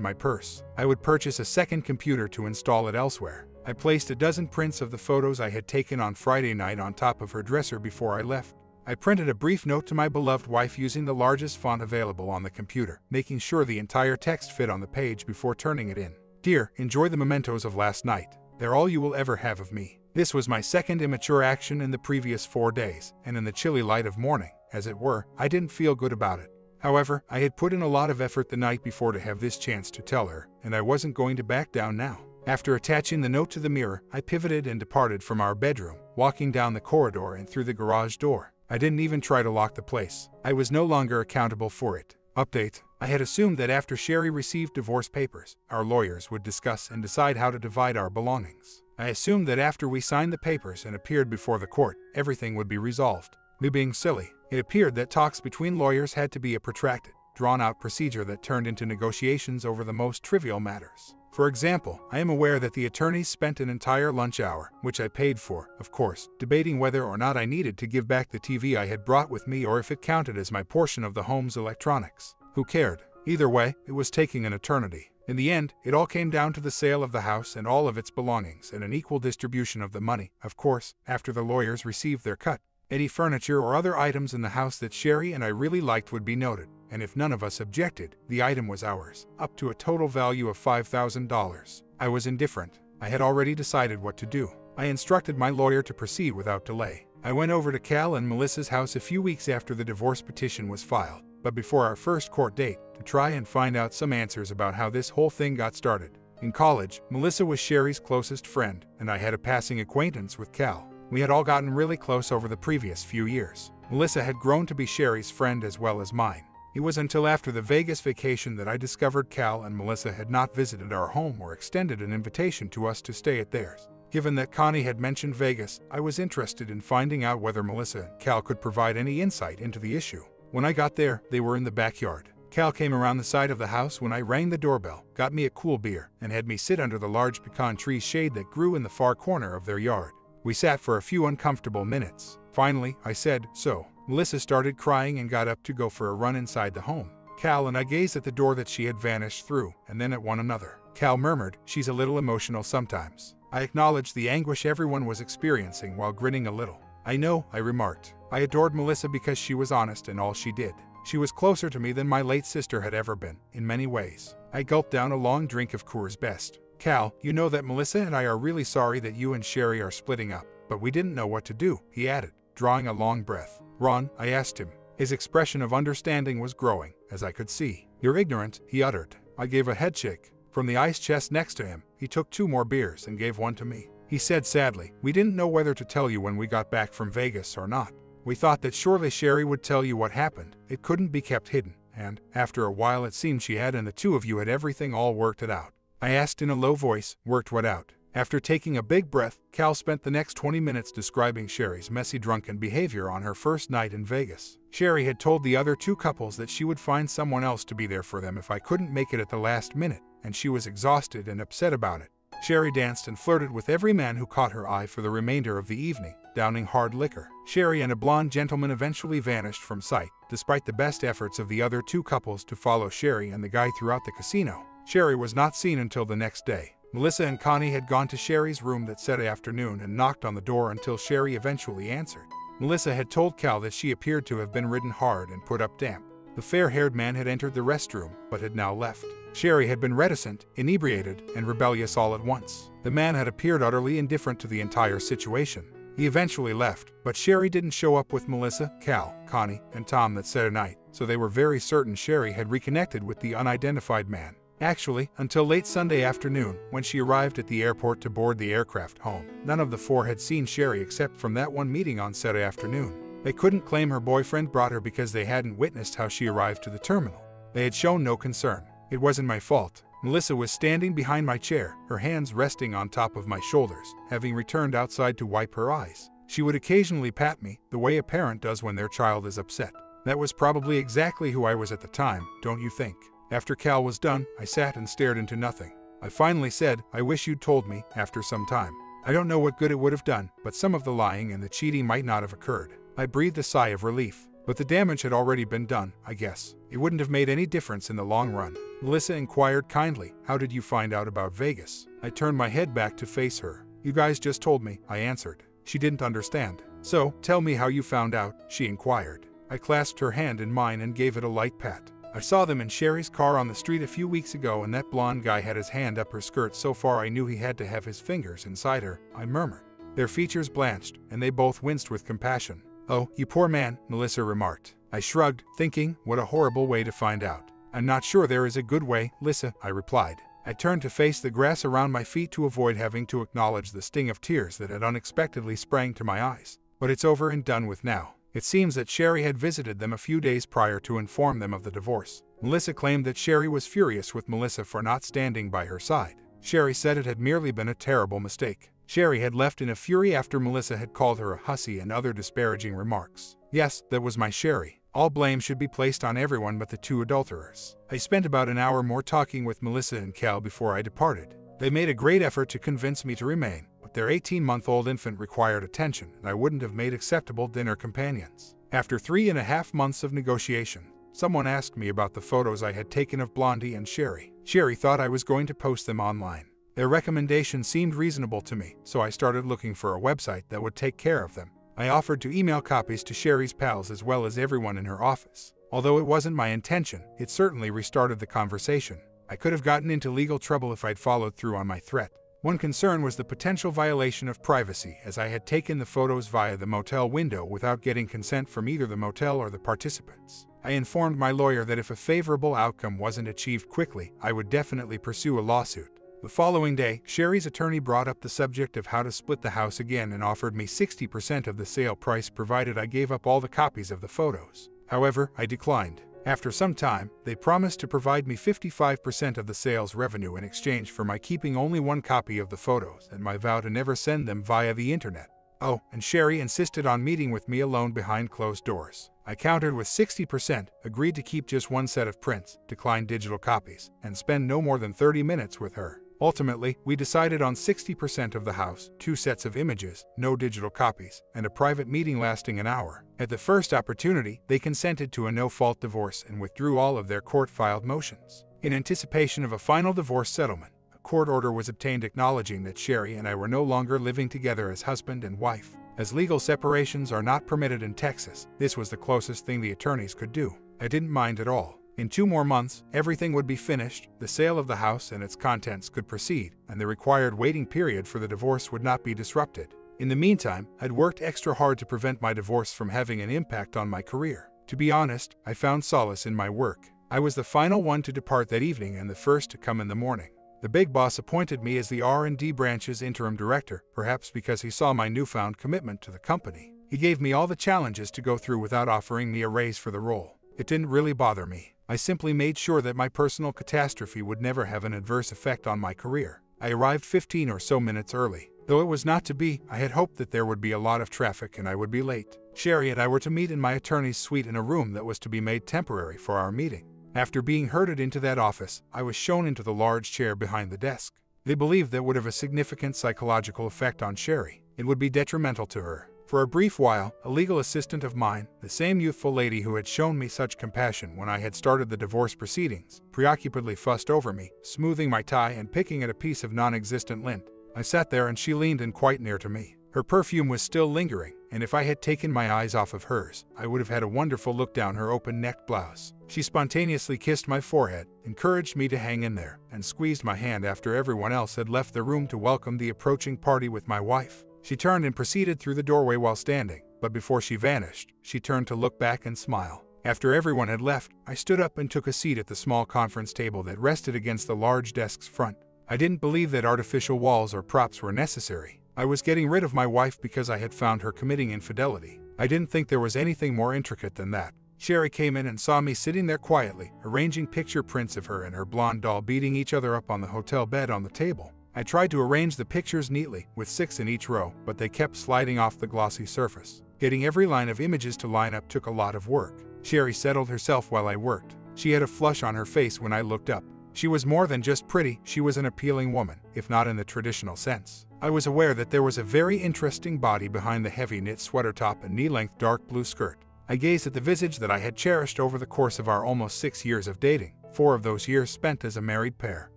my purse. I would purchase a second computer to install it elsewhere. I placed a dozen prints of the photos I had taken on Friday night on top of her dresser before I left. I printed a brief note to my beloved wife using the largest font available on the computer, making sure the entire text fit on the page before turning it in. Dear, enjoy the mementos of last night. They're all you will ever have of me. This was my second immature action in the previous four days, and in the chilly light of morning, as it were, I didn't feel good about it. However, I had put in a lot of effort the night before to have this chance to tell her, and I wasn't going to back down now. After attaching the note to the mirror, I pivoted and departed from our bedroom, walking down the corridor and through the garage door. I didn't even try to lock the place. I was no longer accountable for it. Update: I had assumed that after Sherry received divorce papers, our lawyers would discuss and decide how to divide our belongings. I assumed that after we signed the papers and appeared before the court, everything would be resolved. Me being silly, it appeared that talks between lawyers had to be a protracted, drawn-out procedure that turned into negotiations over the most trivial matters. For example, I am aware that the attorneys spent an entire lunch hour, which I paid for, of course, debating whether or not I needed to give back the T V I had brought with me or if it counted as my portion of the home's electronics. Who cared? Either way, it was taking an eternity. In the end, it all came down to the sale of the house and all of its belongings and an equal distribution of the money, of course, after the lawyers received their cut. Any furniture or other items in the house that Sherry and I really liked would be noted, and if none of us objected, the item was ours, up to a total value of five thousand dollars. I was indifferent. I had already decided what to do. I instructed my lawyer to proceed without delay. I went over to Cal and Melissa's house a few weeks after the divorce petition was filed, but before our first court date, to try and find out some answers about how this whole thing got started. In college, Melissa was Sherry's closest friend, and I had a passing acquaintance with Cal. We had all gotten really close over the previous few years. Melissa had grown to be Sherry's friend as well as mine. It was until after the Vegas vacation that I discovered Cal and Melissa had not visited our home or extended an invitation to us to stay at theirs. Given that Connie had mentioned Vegas, I was interested in finding out whether Melissa and Cal could provide any insight into the issue. When I got there, they were in the backyard. Cal came around the side of the house when I rang the doorbell, got me a cool beer, and had me sit under the large pecan tree shade that grew in the far corner of their yard. We sat for a few uncomfortable minutes. Finally, I said, "So." Melissa started crying and got up to go for a run inside the home. Cal and I gazed at the door that she had vanished through, and then at one another. Cal murmured, "She's a little emotional sometimes." I acknowledged the anguish everyone was experiencing while grinning a little. "I know," I remarked. I adored Melissa because she was honest in all she did. She was closer to me than my late sister had ever been, in many ways. I gulped down a long drink of Coor's Best. "Cal, you know that Melissa and I are really sorry that you and Sherry are splitting up, but we didn't know what to do," he added, drawing a long breath. "Ron?" I asked him. His expression of understanding was growing, as I could see. "You're ignorant," he uttered. I gave a headshake. From the ice chest next to him, he took two more beers and gave one to me. He said sadly, "We didn't know whether to tell you when we got back from Vegas or not. We thought that surely Sherry would tell you what happened. It couldn't be kept hidden, and, after a while it seemed she had and the two of you had everything all worked it out." I asked in a low voice, "Worked what out?" After taking a big breath, Cal spent the next twenty minutes describing Sherry's messy drunken behavior on her first night in Vegas. Sherry had told the other two couples that she would find someone else to be there for them if I couldn't make it at the last minute, and she was exhausted and upset about it. Sherry danced and flirted with every man who caught her eye for the remainder of the evening, downing hard liquor. Sherry and a blonde gentleman eventually vanished from sight, despite the best efforts of the other two couples to follow Sherry and the guy throughout the casino. Sherry was not seen until the next day. Melissa and Connie had gone to Sherry's room that Saturday afternoon and knocked on the door until Sherry eventually answered. Melissa had told Cal that she appeared to have been ridden hard and put up damp. The fair-haired man had entered the restroom, but had now left. Sherry had been reticent, inebriated, and rebellious all at once. The man had appeared utterly indifferent to the entire situation. He eventually left, but Sherry didn't show up with Melissa, Cal, Connie, and Tom that Saturday night, so they were very certain Sherry had reconnected with the unidentified man. Actually, until late Sunday afternoon, when she arrived at the airport to board the aircraft home, none of the four had seen Sherry except from that one meeting on Saturday afternoon. They couldn't claim her boyfriend brought her because they hadn't witnessed how she arrived to the terminal. They had shown no concern. It wasn't my fault. Melissa was standing behind my chair, her hands resting on top of my shoulders, having returned outside to wipe her eyes. She would occasionally pat me, the way a parent does when their child is upset. That was probably exactly who I was at the time, don't you think? After Cal was done, I sat and stared into nothing. I finally said, I wish you'd told me, after some time. I don't know what good it would have done, but some of the lying and the cheating might not have occurred. I breathed a sigh of relief. But the damage had already been done, I guess. It wouldn't have made any difference in the long run. Melissa inquired kindly, how did you find out about Vegas? I turned my head back to face her. You guys just told me, I answered. She didn't understand. So, tell me how you found out, she inquired. I clasped her hand in mine and gave it a light pat. I saw them in Sherry's car on the street a few weeks ago, and that blonde guy had his hand up her skirt so far I knew he had to have his fingers inside her, I murmured. Their features blanched, and they both winced with compassion. Oh, you poor man, Melissa remarked. I shrugged, thinking, what a horrible way to find out. I'm not sure there is a good way, Lissa, I replied. I turned to face the grass around my feet to avoid having to acknowledge the sting of tears that had unexpectedly sprang to my eyes. But it's over and done with now. It seems that Sherry had visited them a few days prior to inform them of the divorce. Melissa claimed that Sherry was furious with Melissa for not standing by her side. Sherry said it had merely been a terrible mistake. Sherry had left in a fury after Melissa had called her a hussy and other disparaging remarks. Yes, that was my Sherry. All blame should be placed on everyone but the two adulterers. I spent about an hour more talking with Melissa and Cal before I departed. They made a great effort to convince me to remain, but their eighteen-month-old infant required attention, and I wouldn't have made acceptable dinner companions. After three and a half months of negotiation, someone asked me about the photos I had taken of Blondie and Sherry. Sherry thought I was going to post them online. Their recommendation seemed reasonable to me, so I started looking for a website that would take care of them. I offered to email copies to Sherry's pals as well as everyone in her office. Although it wasn't my intention, it certainly restarted the conversation. I could have gotten into legal trouble if I'd followed through on my threat. One concern was the potential violation of privacy, as I had taken the photos via the motel window without getting consent from either the motel or the participants. I informed my lawyer that if a favorable outcome wasn't achieved quickly, I would definitely pursue a lawsuit. The following day, Sherry's attorney brought up the subject of how to split the house again and offered me sixty percent of the sale price provided I gave up all the copies of the photos. However, I declined. After some time, they promised to provide me fifty-five percent of the sales revenue in exchange for my keeping only one copy of the photos and my vow to never send them via the internet. Oh, and Sherry insisted on meeting with me alone behind closed doors. I countered with sixty percent, agreed to keep just one set of prints, decline digital copies, and spend no more than thirty minutes with her. Ultimately, we decided on sixty percent of the house, two sets of images, no digital copies, and a private meeting lasting an hour. At the first opportunity, they consented to a no-fault divorce and withdrew all of their court-filed motions. In anticipation of a final divorce settlement, a court order was obtained acknowledging that Sherry and I were no longer living together as husband and wife. As legal separations are not permitted in Texas, this was the closest thing the attorneys could do. I didn't mind at all. In two more months, everything would be finished, the sale of the house and its contents could proceed, and the required waiting period for the divorce would not be disrupted. In the meantime, I'd worked extra hard to prevent my divorce from having an impact on my career. To be honest, I found solace in my work. I was the final one to depart that evening and the first to come in the morning. The big boss appointed me as the R and D branch's interim director, perhaps because he saw my newfound commitment to the company. He gave me all the challenges to go through without offering me a raise for the role. It didn't really bother me. I simply made sure that my personal catastrophe would never have an adverse effect on my career. I arrived fifteen or so minutes early. Though it was not to be, I had hoped that there would be a lot of traffic and I would be late. Sherry and I were to meet in my attorney's suite in a room that was to be made temporary for our meeting. After being herded into that office, I was shown into the large chair behind the desk. They believed that would have a significant psychological effect on Sherry. It would be detrimental to her. For a brief while, a legal assistant of mine, the same youthful lady who had shown me such compassion when I had started the divorce proceedings, preoccupedly fussed over me, smoothing my tie and picking at a piece of non-existent lint. I sat there and she leaned in quite near to me. Her perfume was still lingering, and if I had taken my eyes off of hers, I would have had a wonderful look down her open-necked blouse. She spontaneously kissed my forehead, encouraged me to hang in there, and squeezed my hand after everyone else had left the room to welcome the approaching party with my wife. She turned and proceeded through the doorway while standing, but before she vanished, she turned to look back and smile. After everyone had left, I stood up and took a seat at the small conference table that rested against the large desk's front. I didn't believe that artificial walls or props were necessary. I was getting rid of my wife because I had found her committing infidelity. I didn't think there was anything more intricate than that. Sherry came in and saw me sitting there quietly, arranging picture prints of her and her blonde doll beating each other up on the hotel bed on the table. I tried to arrange the pictures neatly, with six in each row, but they kept sliding off the glossy surface. Getting every line of images to line up took a lot of work. Sherry settled herself while I worked. She had a flush on her face when I looked up. She was more than just pretty, she was an appealing woman, if not in the traditional sense. I was aware that there was a very interesting body behind the heavy knit sweater top and knee-length dark blue skirt. I gazed at the visage that I had cherished over the course of our almost six years of dating, four of those years spent as a married pair.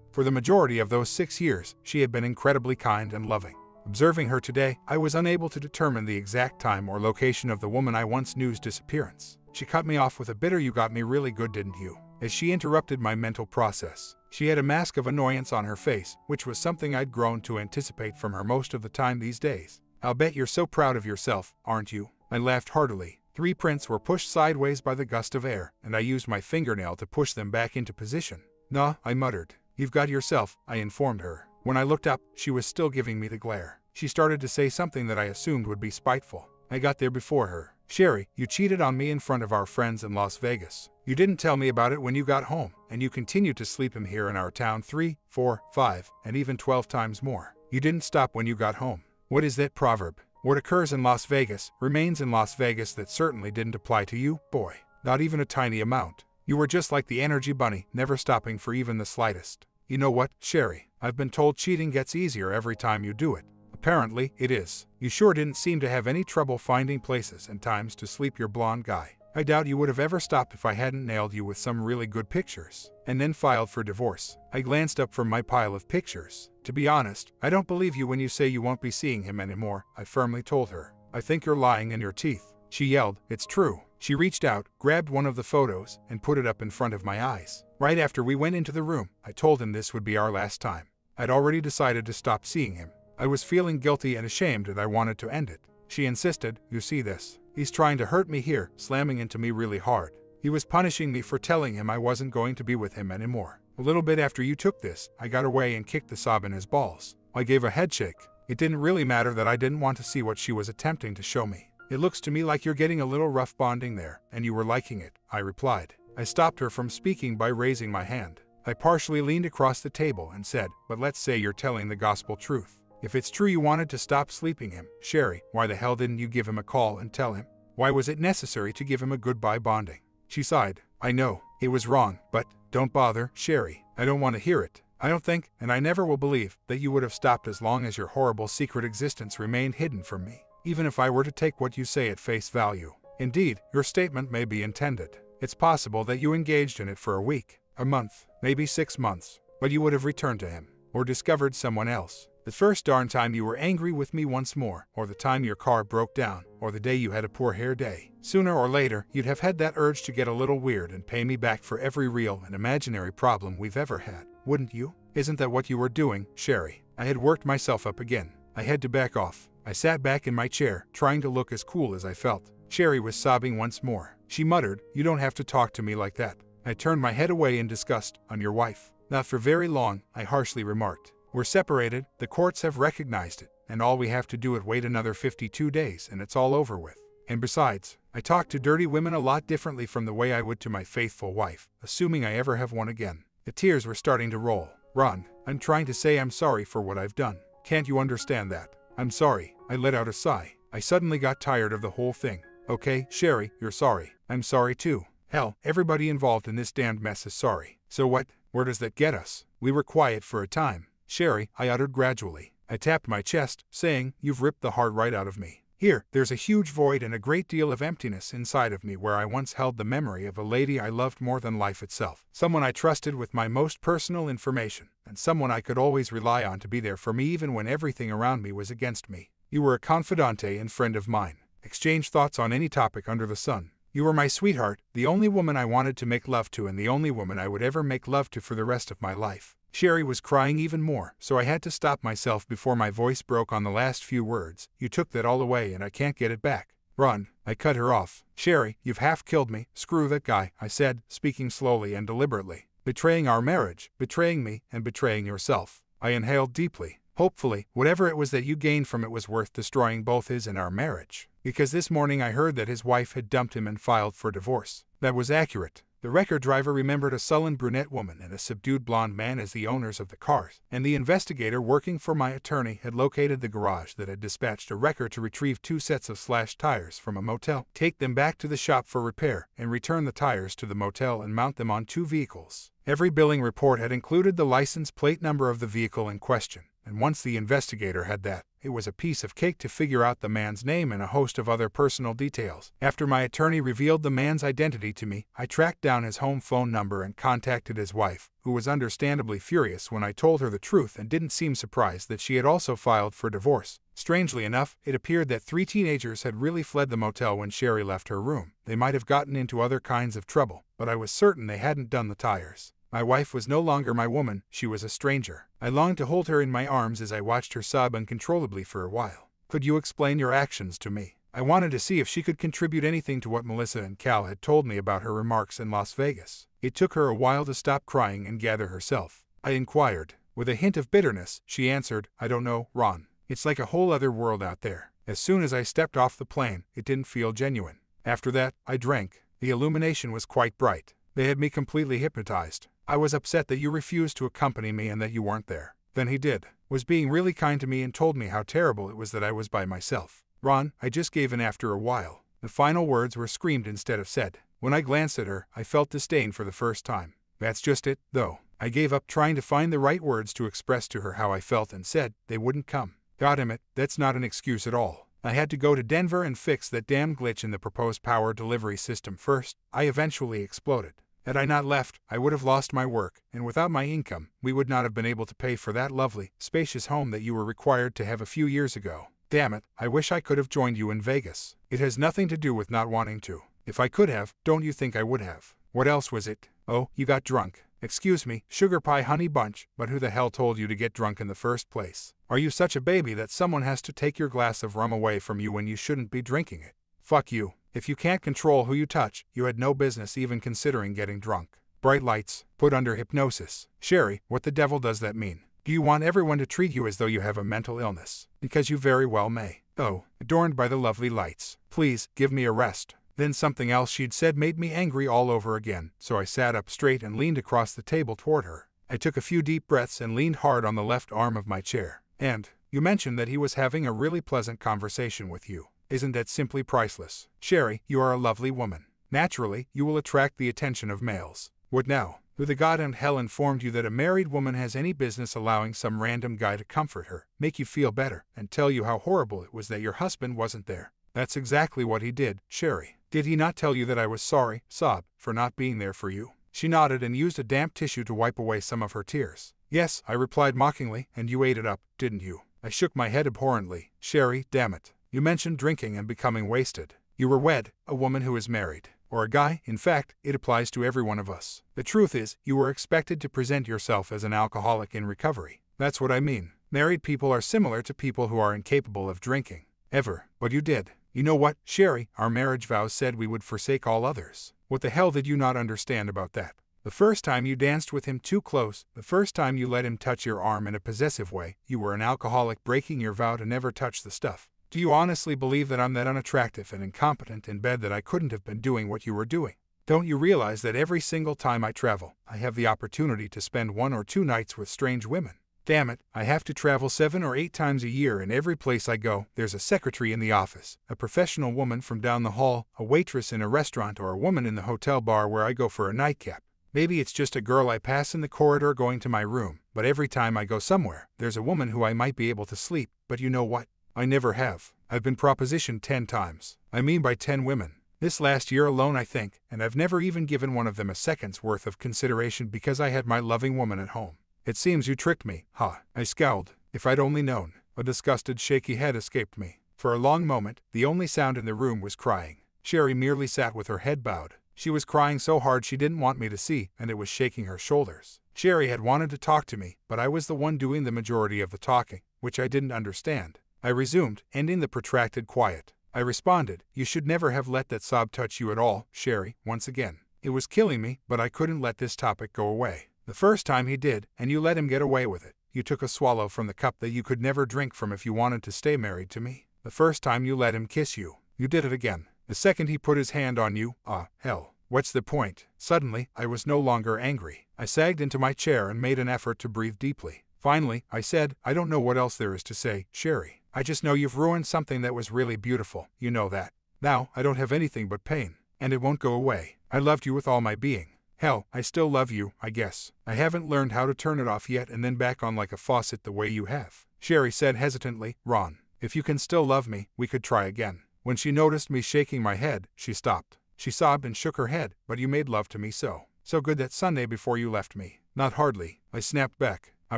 For the majority of those six years, she had been incredibly kind and loving. Observing her today, I was unable to determine the exact time or location of the woman I once knew's disappearance. She cut me off with a bitter "You got me really good, didn't you?" as she interrupted my mental process. She had a mask of annoyance on her face, which was something I'd grown to anticipate from her most of the time these days. "I'll bet you're so proud of yourself, aren't you?" I laughed heartily. Three prints were pushed sideways by the gust of air, and I used my fingernail to push them back into position. "Nah," I muttered. "You've got yourself," I informed her. When I looked up, she was still giving me the glare. She started to say something that I assumed would be spiteful. I got there before her. "Sherry, you cheated on me in front of our friends in Las Vegas. You didn't tell me about it when you got home, and you continued to sleep him here in our town three, four, five, and even twelve times more. You didn't stop when you got home." "What is that proverb? What occurs in Las Vegas remains in Las Vegas. That certainly didn't apply to you, boy. Not even a tiny amount. You were just like the energy bunny, never stopping for even the slightest." "You know what, Sherry? I've been told cheating gets easier every time you do it." "Apparently, it is. You sure didn't seem to have any trouble finding places and times to sleep your blonde guy. I doubt you would have ever stopped if I hadn't nailed you with some really good pictures." And then filed for divorce. I glanced up from my pile of pictures. "To be honest, I don't believe you when you say you won't be seeing him anymore," I firmly told her. "I think you're lying in your teeth." She yelled, "It's true." She reached out, grabbed one of the photos, and put it up in front of my eyes. Right after we went into the room, I told him this would be our last time. I'd already decided to stop seeing him. I was feeling guilty and ashamed and I wanted to end it. She insisted, "You see this? He's trying to hurt me here," slamming into me really hard. "He was punishing me for telling him I wasn't going to be with him anymore. A little bit after you took this, I got away and kicked the Saab in his balls." I gave a headshake. It didn't really matter that I didn't want to see what she was attempting to show me. "It looks to me like you're getting a little rough bonding there, and you were liking it," I replied. I stopped her from speaking by raising my hand. I partially leaned across the table and said, "But let's say you're telling the gospel truth. If it's true you wanted to stop sleeping him, Sherry, why the hell didn't you give him a call and tell him? Why was it necessary to give him a goodbye bonding?" She sighed. "I know, it was wrong, but don't bother, Sherry. I don't want to hear it. I don't think, and I never will believe, that you would have stopped as long as your horrible secret existence remained hidden from me, even if I were to take what you say at face value. Indeed, your statement may be intended. It's possible that you engaged in it for a week, a month, maybe six months, but you would have returned to him, or discovered someone else. The first darn time you were angry with me once more, or the time your car broke down, or the day you had a poor hair day. Sooner or later, you'd have had that urge to get a little weird and pay me back for every real and imaginary problem we've ever had, wouldn't you? Isn't that what you were doing, Sherry?" I had worked myself up again. I had to back off. I sat back in my chair, trying to look as cool as I felt. Sherry was sobbing once more. She muttered, "You don't have to talk to me like that." I turned my head away in disgust. "I'm your wife." "Not for very long," I harshly remarked. "We're separated, the courts have recognized it, and all we have to do is wait another fifty-two days and it's all over with. And besides, I talk to dirty women a lot differently from the way I would to my faithful wife, assuming I ever have one again." The tears were starting to roll. "Ron, I'm trying to say I'm sorry for what I've done. Can't you understand that? I'm sorry." I let out a sigh. I suddenly got tired of the whole thing. "Okay, Sherry, you're sorry. I'm sorry too. Hell, everybody involved in this damned mess is sorry. So what? Where does that get us?" We were quiet for a time. "Sherry," I uttered gradually. I tapped my chest, saying, "You've ripped the heart right out of me. Here, there's a huge void and a great deal of emptiness inside of me where I once held the memory of a lady I loved more than life itself, someone I trusted with my most personal information, and someone I could always rely on to be there for me even when everything around me was against me. You were a confidante and friend of mine. Exchange thoughts on any topic under the sun. You were my sweetheart, the only woman I wanted to make love to and the only woman I would ever make love to for the rest of my life." Sherry was crying even more, so I had to stop myself before my voice broke on the last few words. "You took that all away and I can't get it back." "Ron," I cut her off. "Sherry, you've half killed me. Screw that guy," I said, speaking slowly and deliberately. "Betraying our marriage, betraying me, and betraying yourself." I inhaled deeply. Hopefully, whatever it was that you gained from it was worth destroying both his and our marriage. Because this morning I heard that his wife had dumped him and filed for divorce. That was accurate. The wrecker driver remembered a sullen brunette woman and a subdued blonde man as the owners of the cars, and the investigator working for my attorney had located the garage that had dispatched a wrecker to retrieve two sets of slashed tires from a motel, take them back to the shop for repair, and return the tires to the motel and mount them on two vehicles. Every billing report had included the license plate number of the vehicle in question, and once the investigator had that, it was a piece of cake to figure out the man's name and a host of other personal details. After my attorney revealed the man's identity to me, I tracked down his home phone number and contacted his wife, who was understandably furious when I told her the truth and didn't seem surprised that she had also filed for divorce. Strangely enough, it appeared that three teenagers had really fled the motel when Sherry left her room. They might have gotten into other kinds of trouble, but I was certain they hadn't done the tires. My wife was no longer my woman, she was a stranger. I longed to hold her in my arms as I watched her sob uncontrollably for a while. Could you explain your actions to me? I wanted to see if she could contribute anything to what Melissa and Cal had told me about her remarks in Las Vegas. It took her a while to stop crying and gather herself. I inquired. With a hint of bitterness, she answered, "I don't know, Ron. It's like a whole other world out there." As soon as I stepped off the plane, it didn't feel genuine. After that, I drank. The illumination was quite bright. They had me completely hypnotized. I was upset that you refused to accompany me and that you weren't there. Then he did. Was being really kind to me and told me how terrible it was that I was by myself. Ron, I just gave in after a while. The final words were screamed instead of said. When I glanced at her, I felt disdain for the first time. That's just it, though. I gave up trying to find the right words to express to her how I felt and said they wouldn't come. Goddammit, that's not an excuse at all. I had to go to Denver and fix that damn glitch in the proposed power delivery system first. I eventually exploded. Had I not left, I would have lost my work, and without my income, we would not have been able to pay for that lovely, spacious home that you were required to have a few years ago. Damn it, I wish I could have joined you in Vegas. It has nothing to do with not wanting to. If I could have, don't you think I would have? What else was it? Oh, you got drunk. Excuse me, sugar pie honey bunch, but who the hell told you to get drunk in the first place? Are you such a baby that someone has to take your glass of rum away from you when you shouldn't be drinking it? Fuck you. If you can't control who you touch, you had no business even considering getting drunk. Bright lights, put under hypnosis. Sherry, what the devil does that mean? Do you want everyone to treat you as though you have a mental illness? Because you very well may. Oh, adorned by the lovely lights. Please, give me a rest. Then something else she'd said made me angry all over again, so I sat up straight and leaned across the table toward her. I took a few deep breaths and leaned hard on the left arm of my chair. And, you mentioned that he was having a really pleasant conversation with you. Isn't that simply priceless? Sherry, you are a lovely woman. Naturally, you will attract the attention of males. What now? Who the goddamn hell informed you that a married woman has any business allowing some random guy to comfort her, make you feel better, and tell you how horrible it was that your husband wasn't there? That's exactly what he did, Sherry. Did he not tell you that I was sorry, Saab, for not being there for you? She nodded and used a damp tissue to wipe away some of her tears. Yes, I replied mockingly, and you ate it up, didn't you? I shook my head abhorrently. Sherry, damn it. You mentioned drinking and becoming wasted. You were wed, a woman who is married. Or a guy, in fact, it applies to every one of us. The truth is, you were expected to present yourself as an alcoholic in recovery. That's what I mean. Married people are similar to people who are incapable of drinking. Ever. But you did. You know what, Sherry, our marriage vows said we would forsake all others. What the hell did you not understand about that? The first time you danced with him too close, the first time you let him touch your arm in a possessive way, you were an alcoholic breaking your vow to never touch the stuff. Do you honestly believe that I'm that unattractive and incompetent in bed that I couldn't have been doing what you were doing? Don't you realize that every single time I travel, I have the opportunity to spend one or two nights with strange women? Damn it, I have to travel seven or eight times a year, and every place I go, there's a secretary in the office, a professional woman from down the hall, a waitress in a restaurant, or a woman in the hotel bar where I go for a nightcap. Maybe it's just a girl I pass in the corridor going to my room, but every time I go somewhere, there's a woman who I might be able to sleep, but you know what? I never have. I've been propositioned ten times. I mean by ten women. This last year alone, I think, and I've never even given one of them a second's worth of consideration because I had my loving woman at home. It seems you tricked me, huh? I scowled. If I'd only known. A disgusted shaky head escaped me. For a long moment, the only sound in the room was crying. Sherry merely sat with her head bowed. She was crying so hard she didn't want me to see, and it was shaking her shoulders. Sherry had wanted to talk to me, but I was the one doing the majority of the talking, which I didn't understand. I resumed, ending the protracted quiet. I responded, "You should never have let that sob touch you at all, Sherry," once again. It was killing me, but I couldn't let this topic go away. The first time he did, and you let him get away with it. You took a swallow from the cup that you could never drink from if you wanted to stay married to me. The first time you let him kiss you, you did it again. The second he put his hand on you, ah, hell. What's the point? Suddenly, I was no longer angry. I sagged into my chair and made an effort to breathe deeply. Finally, I said, I don't know what else there is to say, Sherry. I just know you've ruined something that was really beautiful. You know that. Now, I don't have anything but pain. And it won't go away. I loved you with all my being. Hell, I still love you, I guess. I haven't learned how to turn it off yet and then back on like a faucet the way you have. Sherry said hesitantly, Ron, if you can still love me, we could try again. When she noticed me shaking my head, she stopped. She sobbed and shook her head, but you made love to me so. So good that Sunday before you left me. Not hardly. I snapped back. I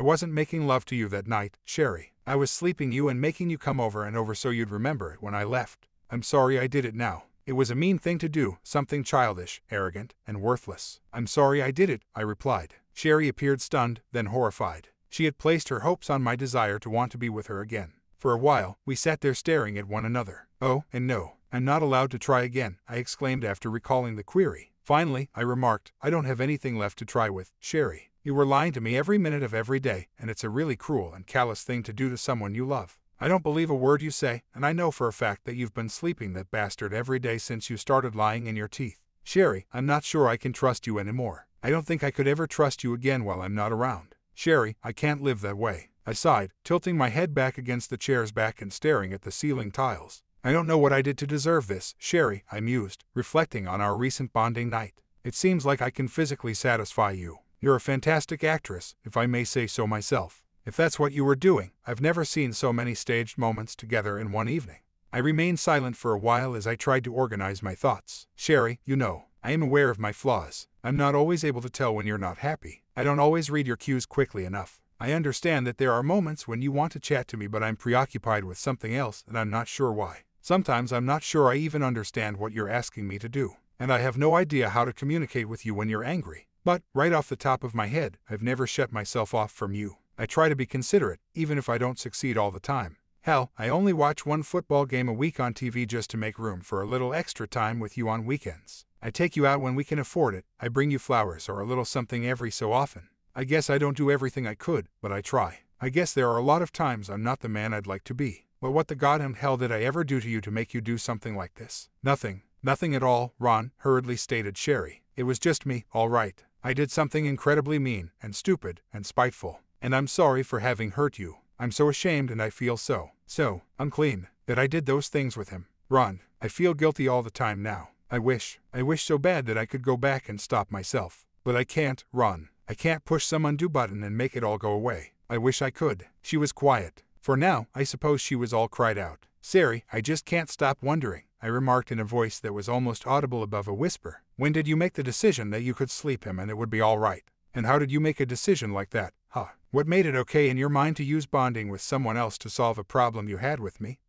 wasn't making love to you that night, Sherry. I was sleeping you and making you come over and over so you'd remember it when I left. I'm sorry I did it now. It was a mean thing to do, something childish, arrogant, and worthless. I'm sorry I did it, I replied. Sherry appeared stunned, then horrified. She had placed her hopes on my desire to want to be with her again. For a while, we sat there staring at one another. Oh, and no, I'm not allowed to try again, I exclaimed after recalling the query. Finally, I remarked, I don't have anything left to try with, Sherry. You were lying to me every minute of every day, and it's a really cruel and callous thing to do to someone you love. I don't believe a word you say, and I know for a fact that you've been sleeping that bastard every day since you started lying in your teeth. Sherry, I'm not sure I can trust you anymore. I don't think I could ever trust you again while I'm not around. Sherry, I can't live that way. I sighed, tilting my head back against the chair's back and staring at the ceiling tiles. I don't know what I did to deserve this, Sherry, I mused, reflecting on our recent bonding night. It seems like I can physically satisfy you. You're a fantastic actress, if I may say so myself. If that's what you were doing, I've never seen so many staged moments together in one evening. I remained silent for a while as I tried to organize my thoughts. Sherry, you know, I am aware of my flaws. I'm not always able to tell when you're not happy. I don't always read your cues quickly enough. I understand that there are moments when you want to chat to me but I'm preoccupied with something else and I'm not sure why. Sometimes I'm not sure I even understand what you're asking me to do. And I have no idea how to communicate with you when you're angry. But, right off the top of my head, I've never shut myself off from you. I try to be considerate, even if I don't succeed all the time. Hell, I only watch one football game a week on T V just to make room for a little extra time with you on weekends. I take you out when we can afford it, I bring you flowers or a little something every so often. I guess I don't do everything I could, but I try. I guess there are a lot of times I'm not the man I'd like to be. But what the goddamn hell did I ever do to you to make you do something like this? Nothing. Nothing at all, Ron, hurriedly stated Sherry. It was just me, all right. I did something incredibly mean, and stupid, and spiteful. And I'm sorry for having hurt you. I'm so ashamed and I feel so, so, unclean, that I did those things with him. Ron, I feel guilty all the time now. I wish, I wish so bad that I could go back and stop myself. But I can't, Ron. I can't push some undo button and make it all go away. I wish I could. She was quiet. For now, I suppose she was all cried out. Sherry, I just can't stop wondering, I remarked in a voice that was almost audible above a whisper. When did you make the decision that you could sleep him and it would be all right? And how did you make a decision like that, huh? What made it okay in your mind to use bonding with someone else to solve a problem you had with me?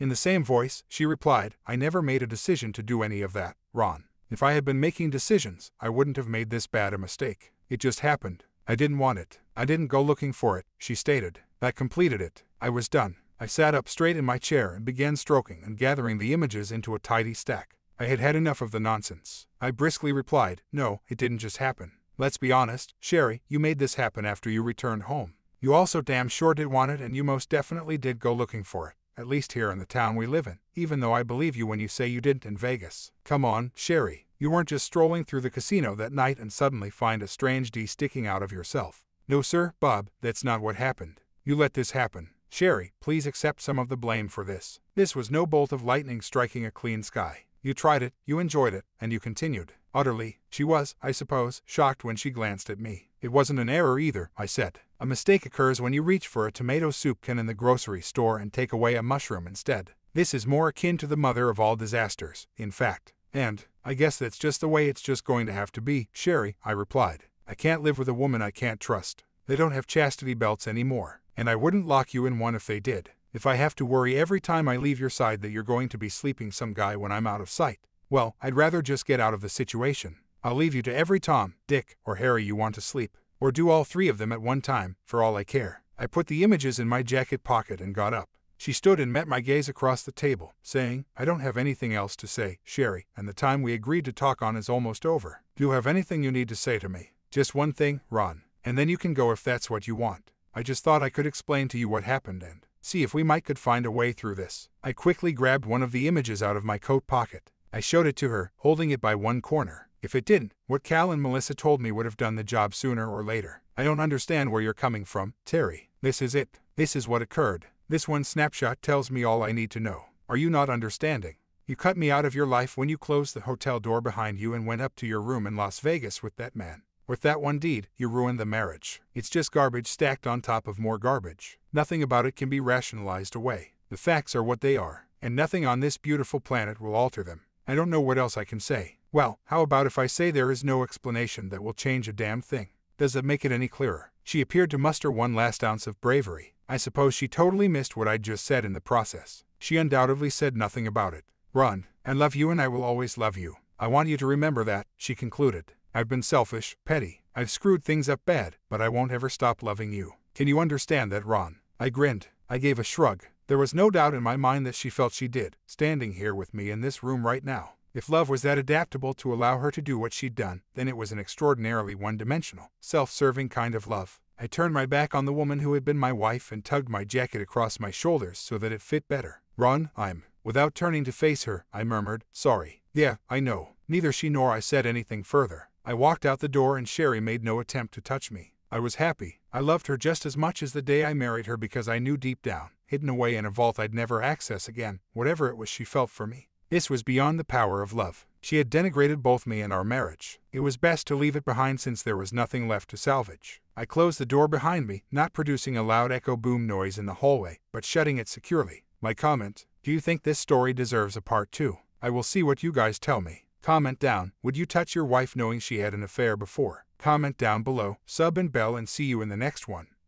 In the same voice, she replied, I never made a decision to do any of that, Ron. If I had been making decisions, I wouldn't have made this bad a mistake. It just happened. I didn't want it. I didn't go looking for it, she stated. That completed it. I was done. I sat up straight in my chair and began stroking and gathering the images into a tidy stack. I had had enough of the nonsense. I briskly replied, no, it didn't just happen. Let's be honest, Sherry, you made this happen after you returned home. You also damn sure did want it and you most definitely did go looking for it, at least here in the town we live in, even though I believe you when you say you didn't in Vegas. Come on, Sherry, you weren't just strolling through the casino that night and suddenly find a strange D sticking out of yourself. No sir, Bob, that's not what happened. You let this happen. Sherry, please accept some of the blame for this. This was no bolt of lightning striking a clean sky. You tried it, you enjoyed it, and you continued. Utterly, she was, I suppose, shocked when she glanced at me. It wasn't an error either, I said. A mistake occurs when you reach for a tomato soup can in the grocery store and take away a mushroom instead. This is more akin to the mother of all disasters, in fact. And, I guess that's just the way it's just going to have to be, Sherry, I replied. I can't live with a woman I can't trust. They don't have chastity belts anymore. And I wouldn't lock you in one if they did. If I have to worry every time I leave your side that you're going to be sleeping some guy when I'm out of sight, well, I'd rather just get out of the situation. I'll leave you to every Tom, Dick, or Harry you want to sleep, or do all three of them at one time, for all I care. I put the images in my jacket pocket and got up. She stood and met my gaze across the table, saying, I don't have anything else to say, Sherry, and the time we agreed to talk on is almost over. Do you have anything you need to say to me? Just one thing, Ron, and then you can go if that's what you want. I just thought I could explain to you what happened and see if we might could find a way through this. I quickly grabbed one of the images out of my coat pocket. I showed it to her, holding it by one corner. If it didn't, what Cal and Melissa told me would have done the job sooner or later. I don't understand where you're coming from, Terry. This is it. This is what occurred. This one snapshot tells me all I need to know. Are you not understanding? You cut me out of your life when you closed the hotel door behind you and went up to your room in Las Vegas with that man. With that one deed, you ruined the marriage. It's just garbage stacked on top of more garbage. Nothing about it can be rationalized away. The facts are what they are, and nothing on this beautiful planet will alter them. I don't know what else I can say. Well, how about if I say there is no explanation that will change a damn thing? Does that make it any clearer? She appeared to muster one last ounce of bravery. I suppose she totally missed what I'd just said in the process. She undoubtedly said nothing about it. Ron, I love you and I will always love you. I want you to remember that, she concluded. I've been selfish, petty. I've screwed things up bad, but I won't ever stop loving you. Can you understand that, Ron? I grinned. I gave a shrug. There was no doubt in my mind that she felt she did, standing here with me in this room right now. If love was that adaptable to allow her to do what she'd done, then it was an extraordinarily one-dimensional, self-serving kind of love. I turned my back on the woman who had been my wife and tugged my jacket across my shoulders so that it fit better. Ron, I'm... Without turning to face her, I murmured, sorry. Yeah, I know. Neither she nor I said anything further. I walked out the door and Sherry made no attempt to touch me. I was happy. I loved her just as much as the day I married her because I knew deep down, hidden away in a vault I'd never access again, whatever it was she felt for me. This was beyond the power of love. She had denigrated both me and our marriage. It was best to leave it behind since there was nothing left to salvage. I closed the door behind me, not producing a loud echo boom noise in the hallway, but shutting it securely. My comment... Do you think this story deserves a part two? I will see what you guys tell me. Comment down, would you touch your wife knowing she had an affair before? Comment down below, sub and bell and see you in the next one.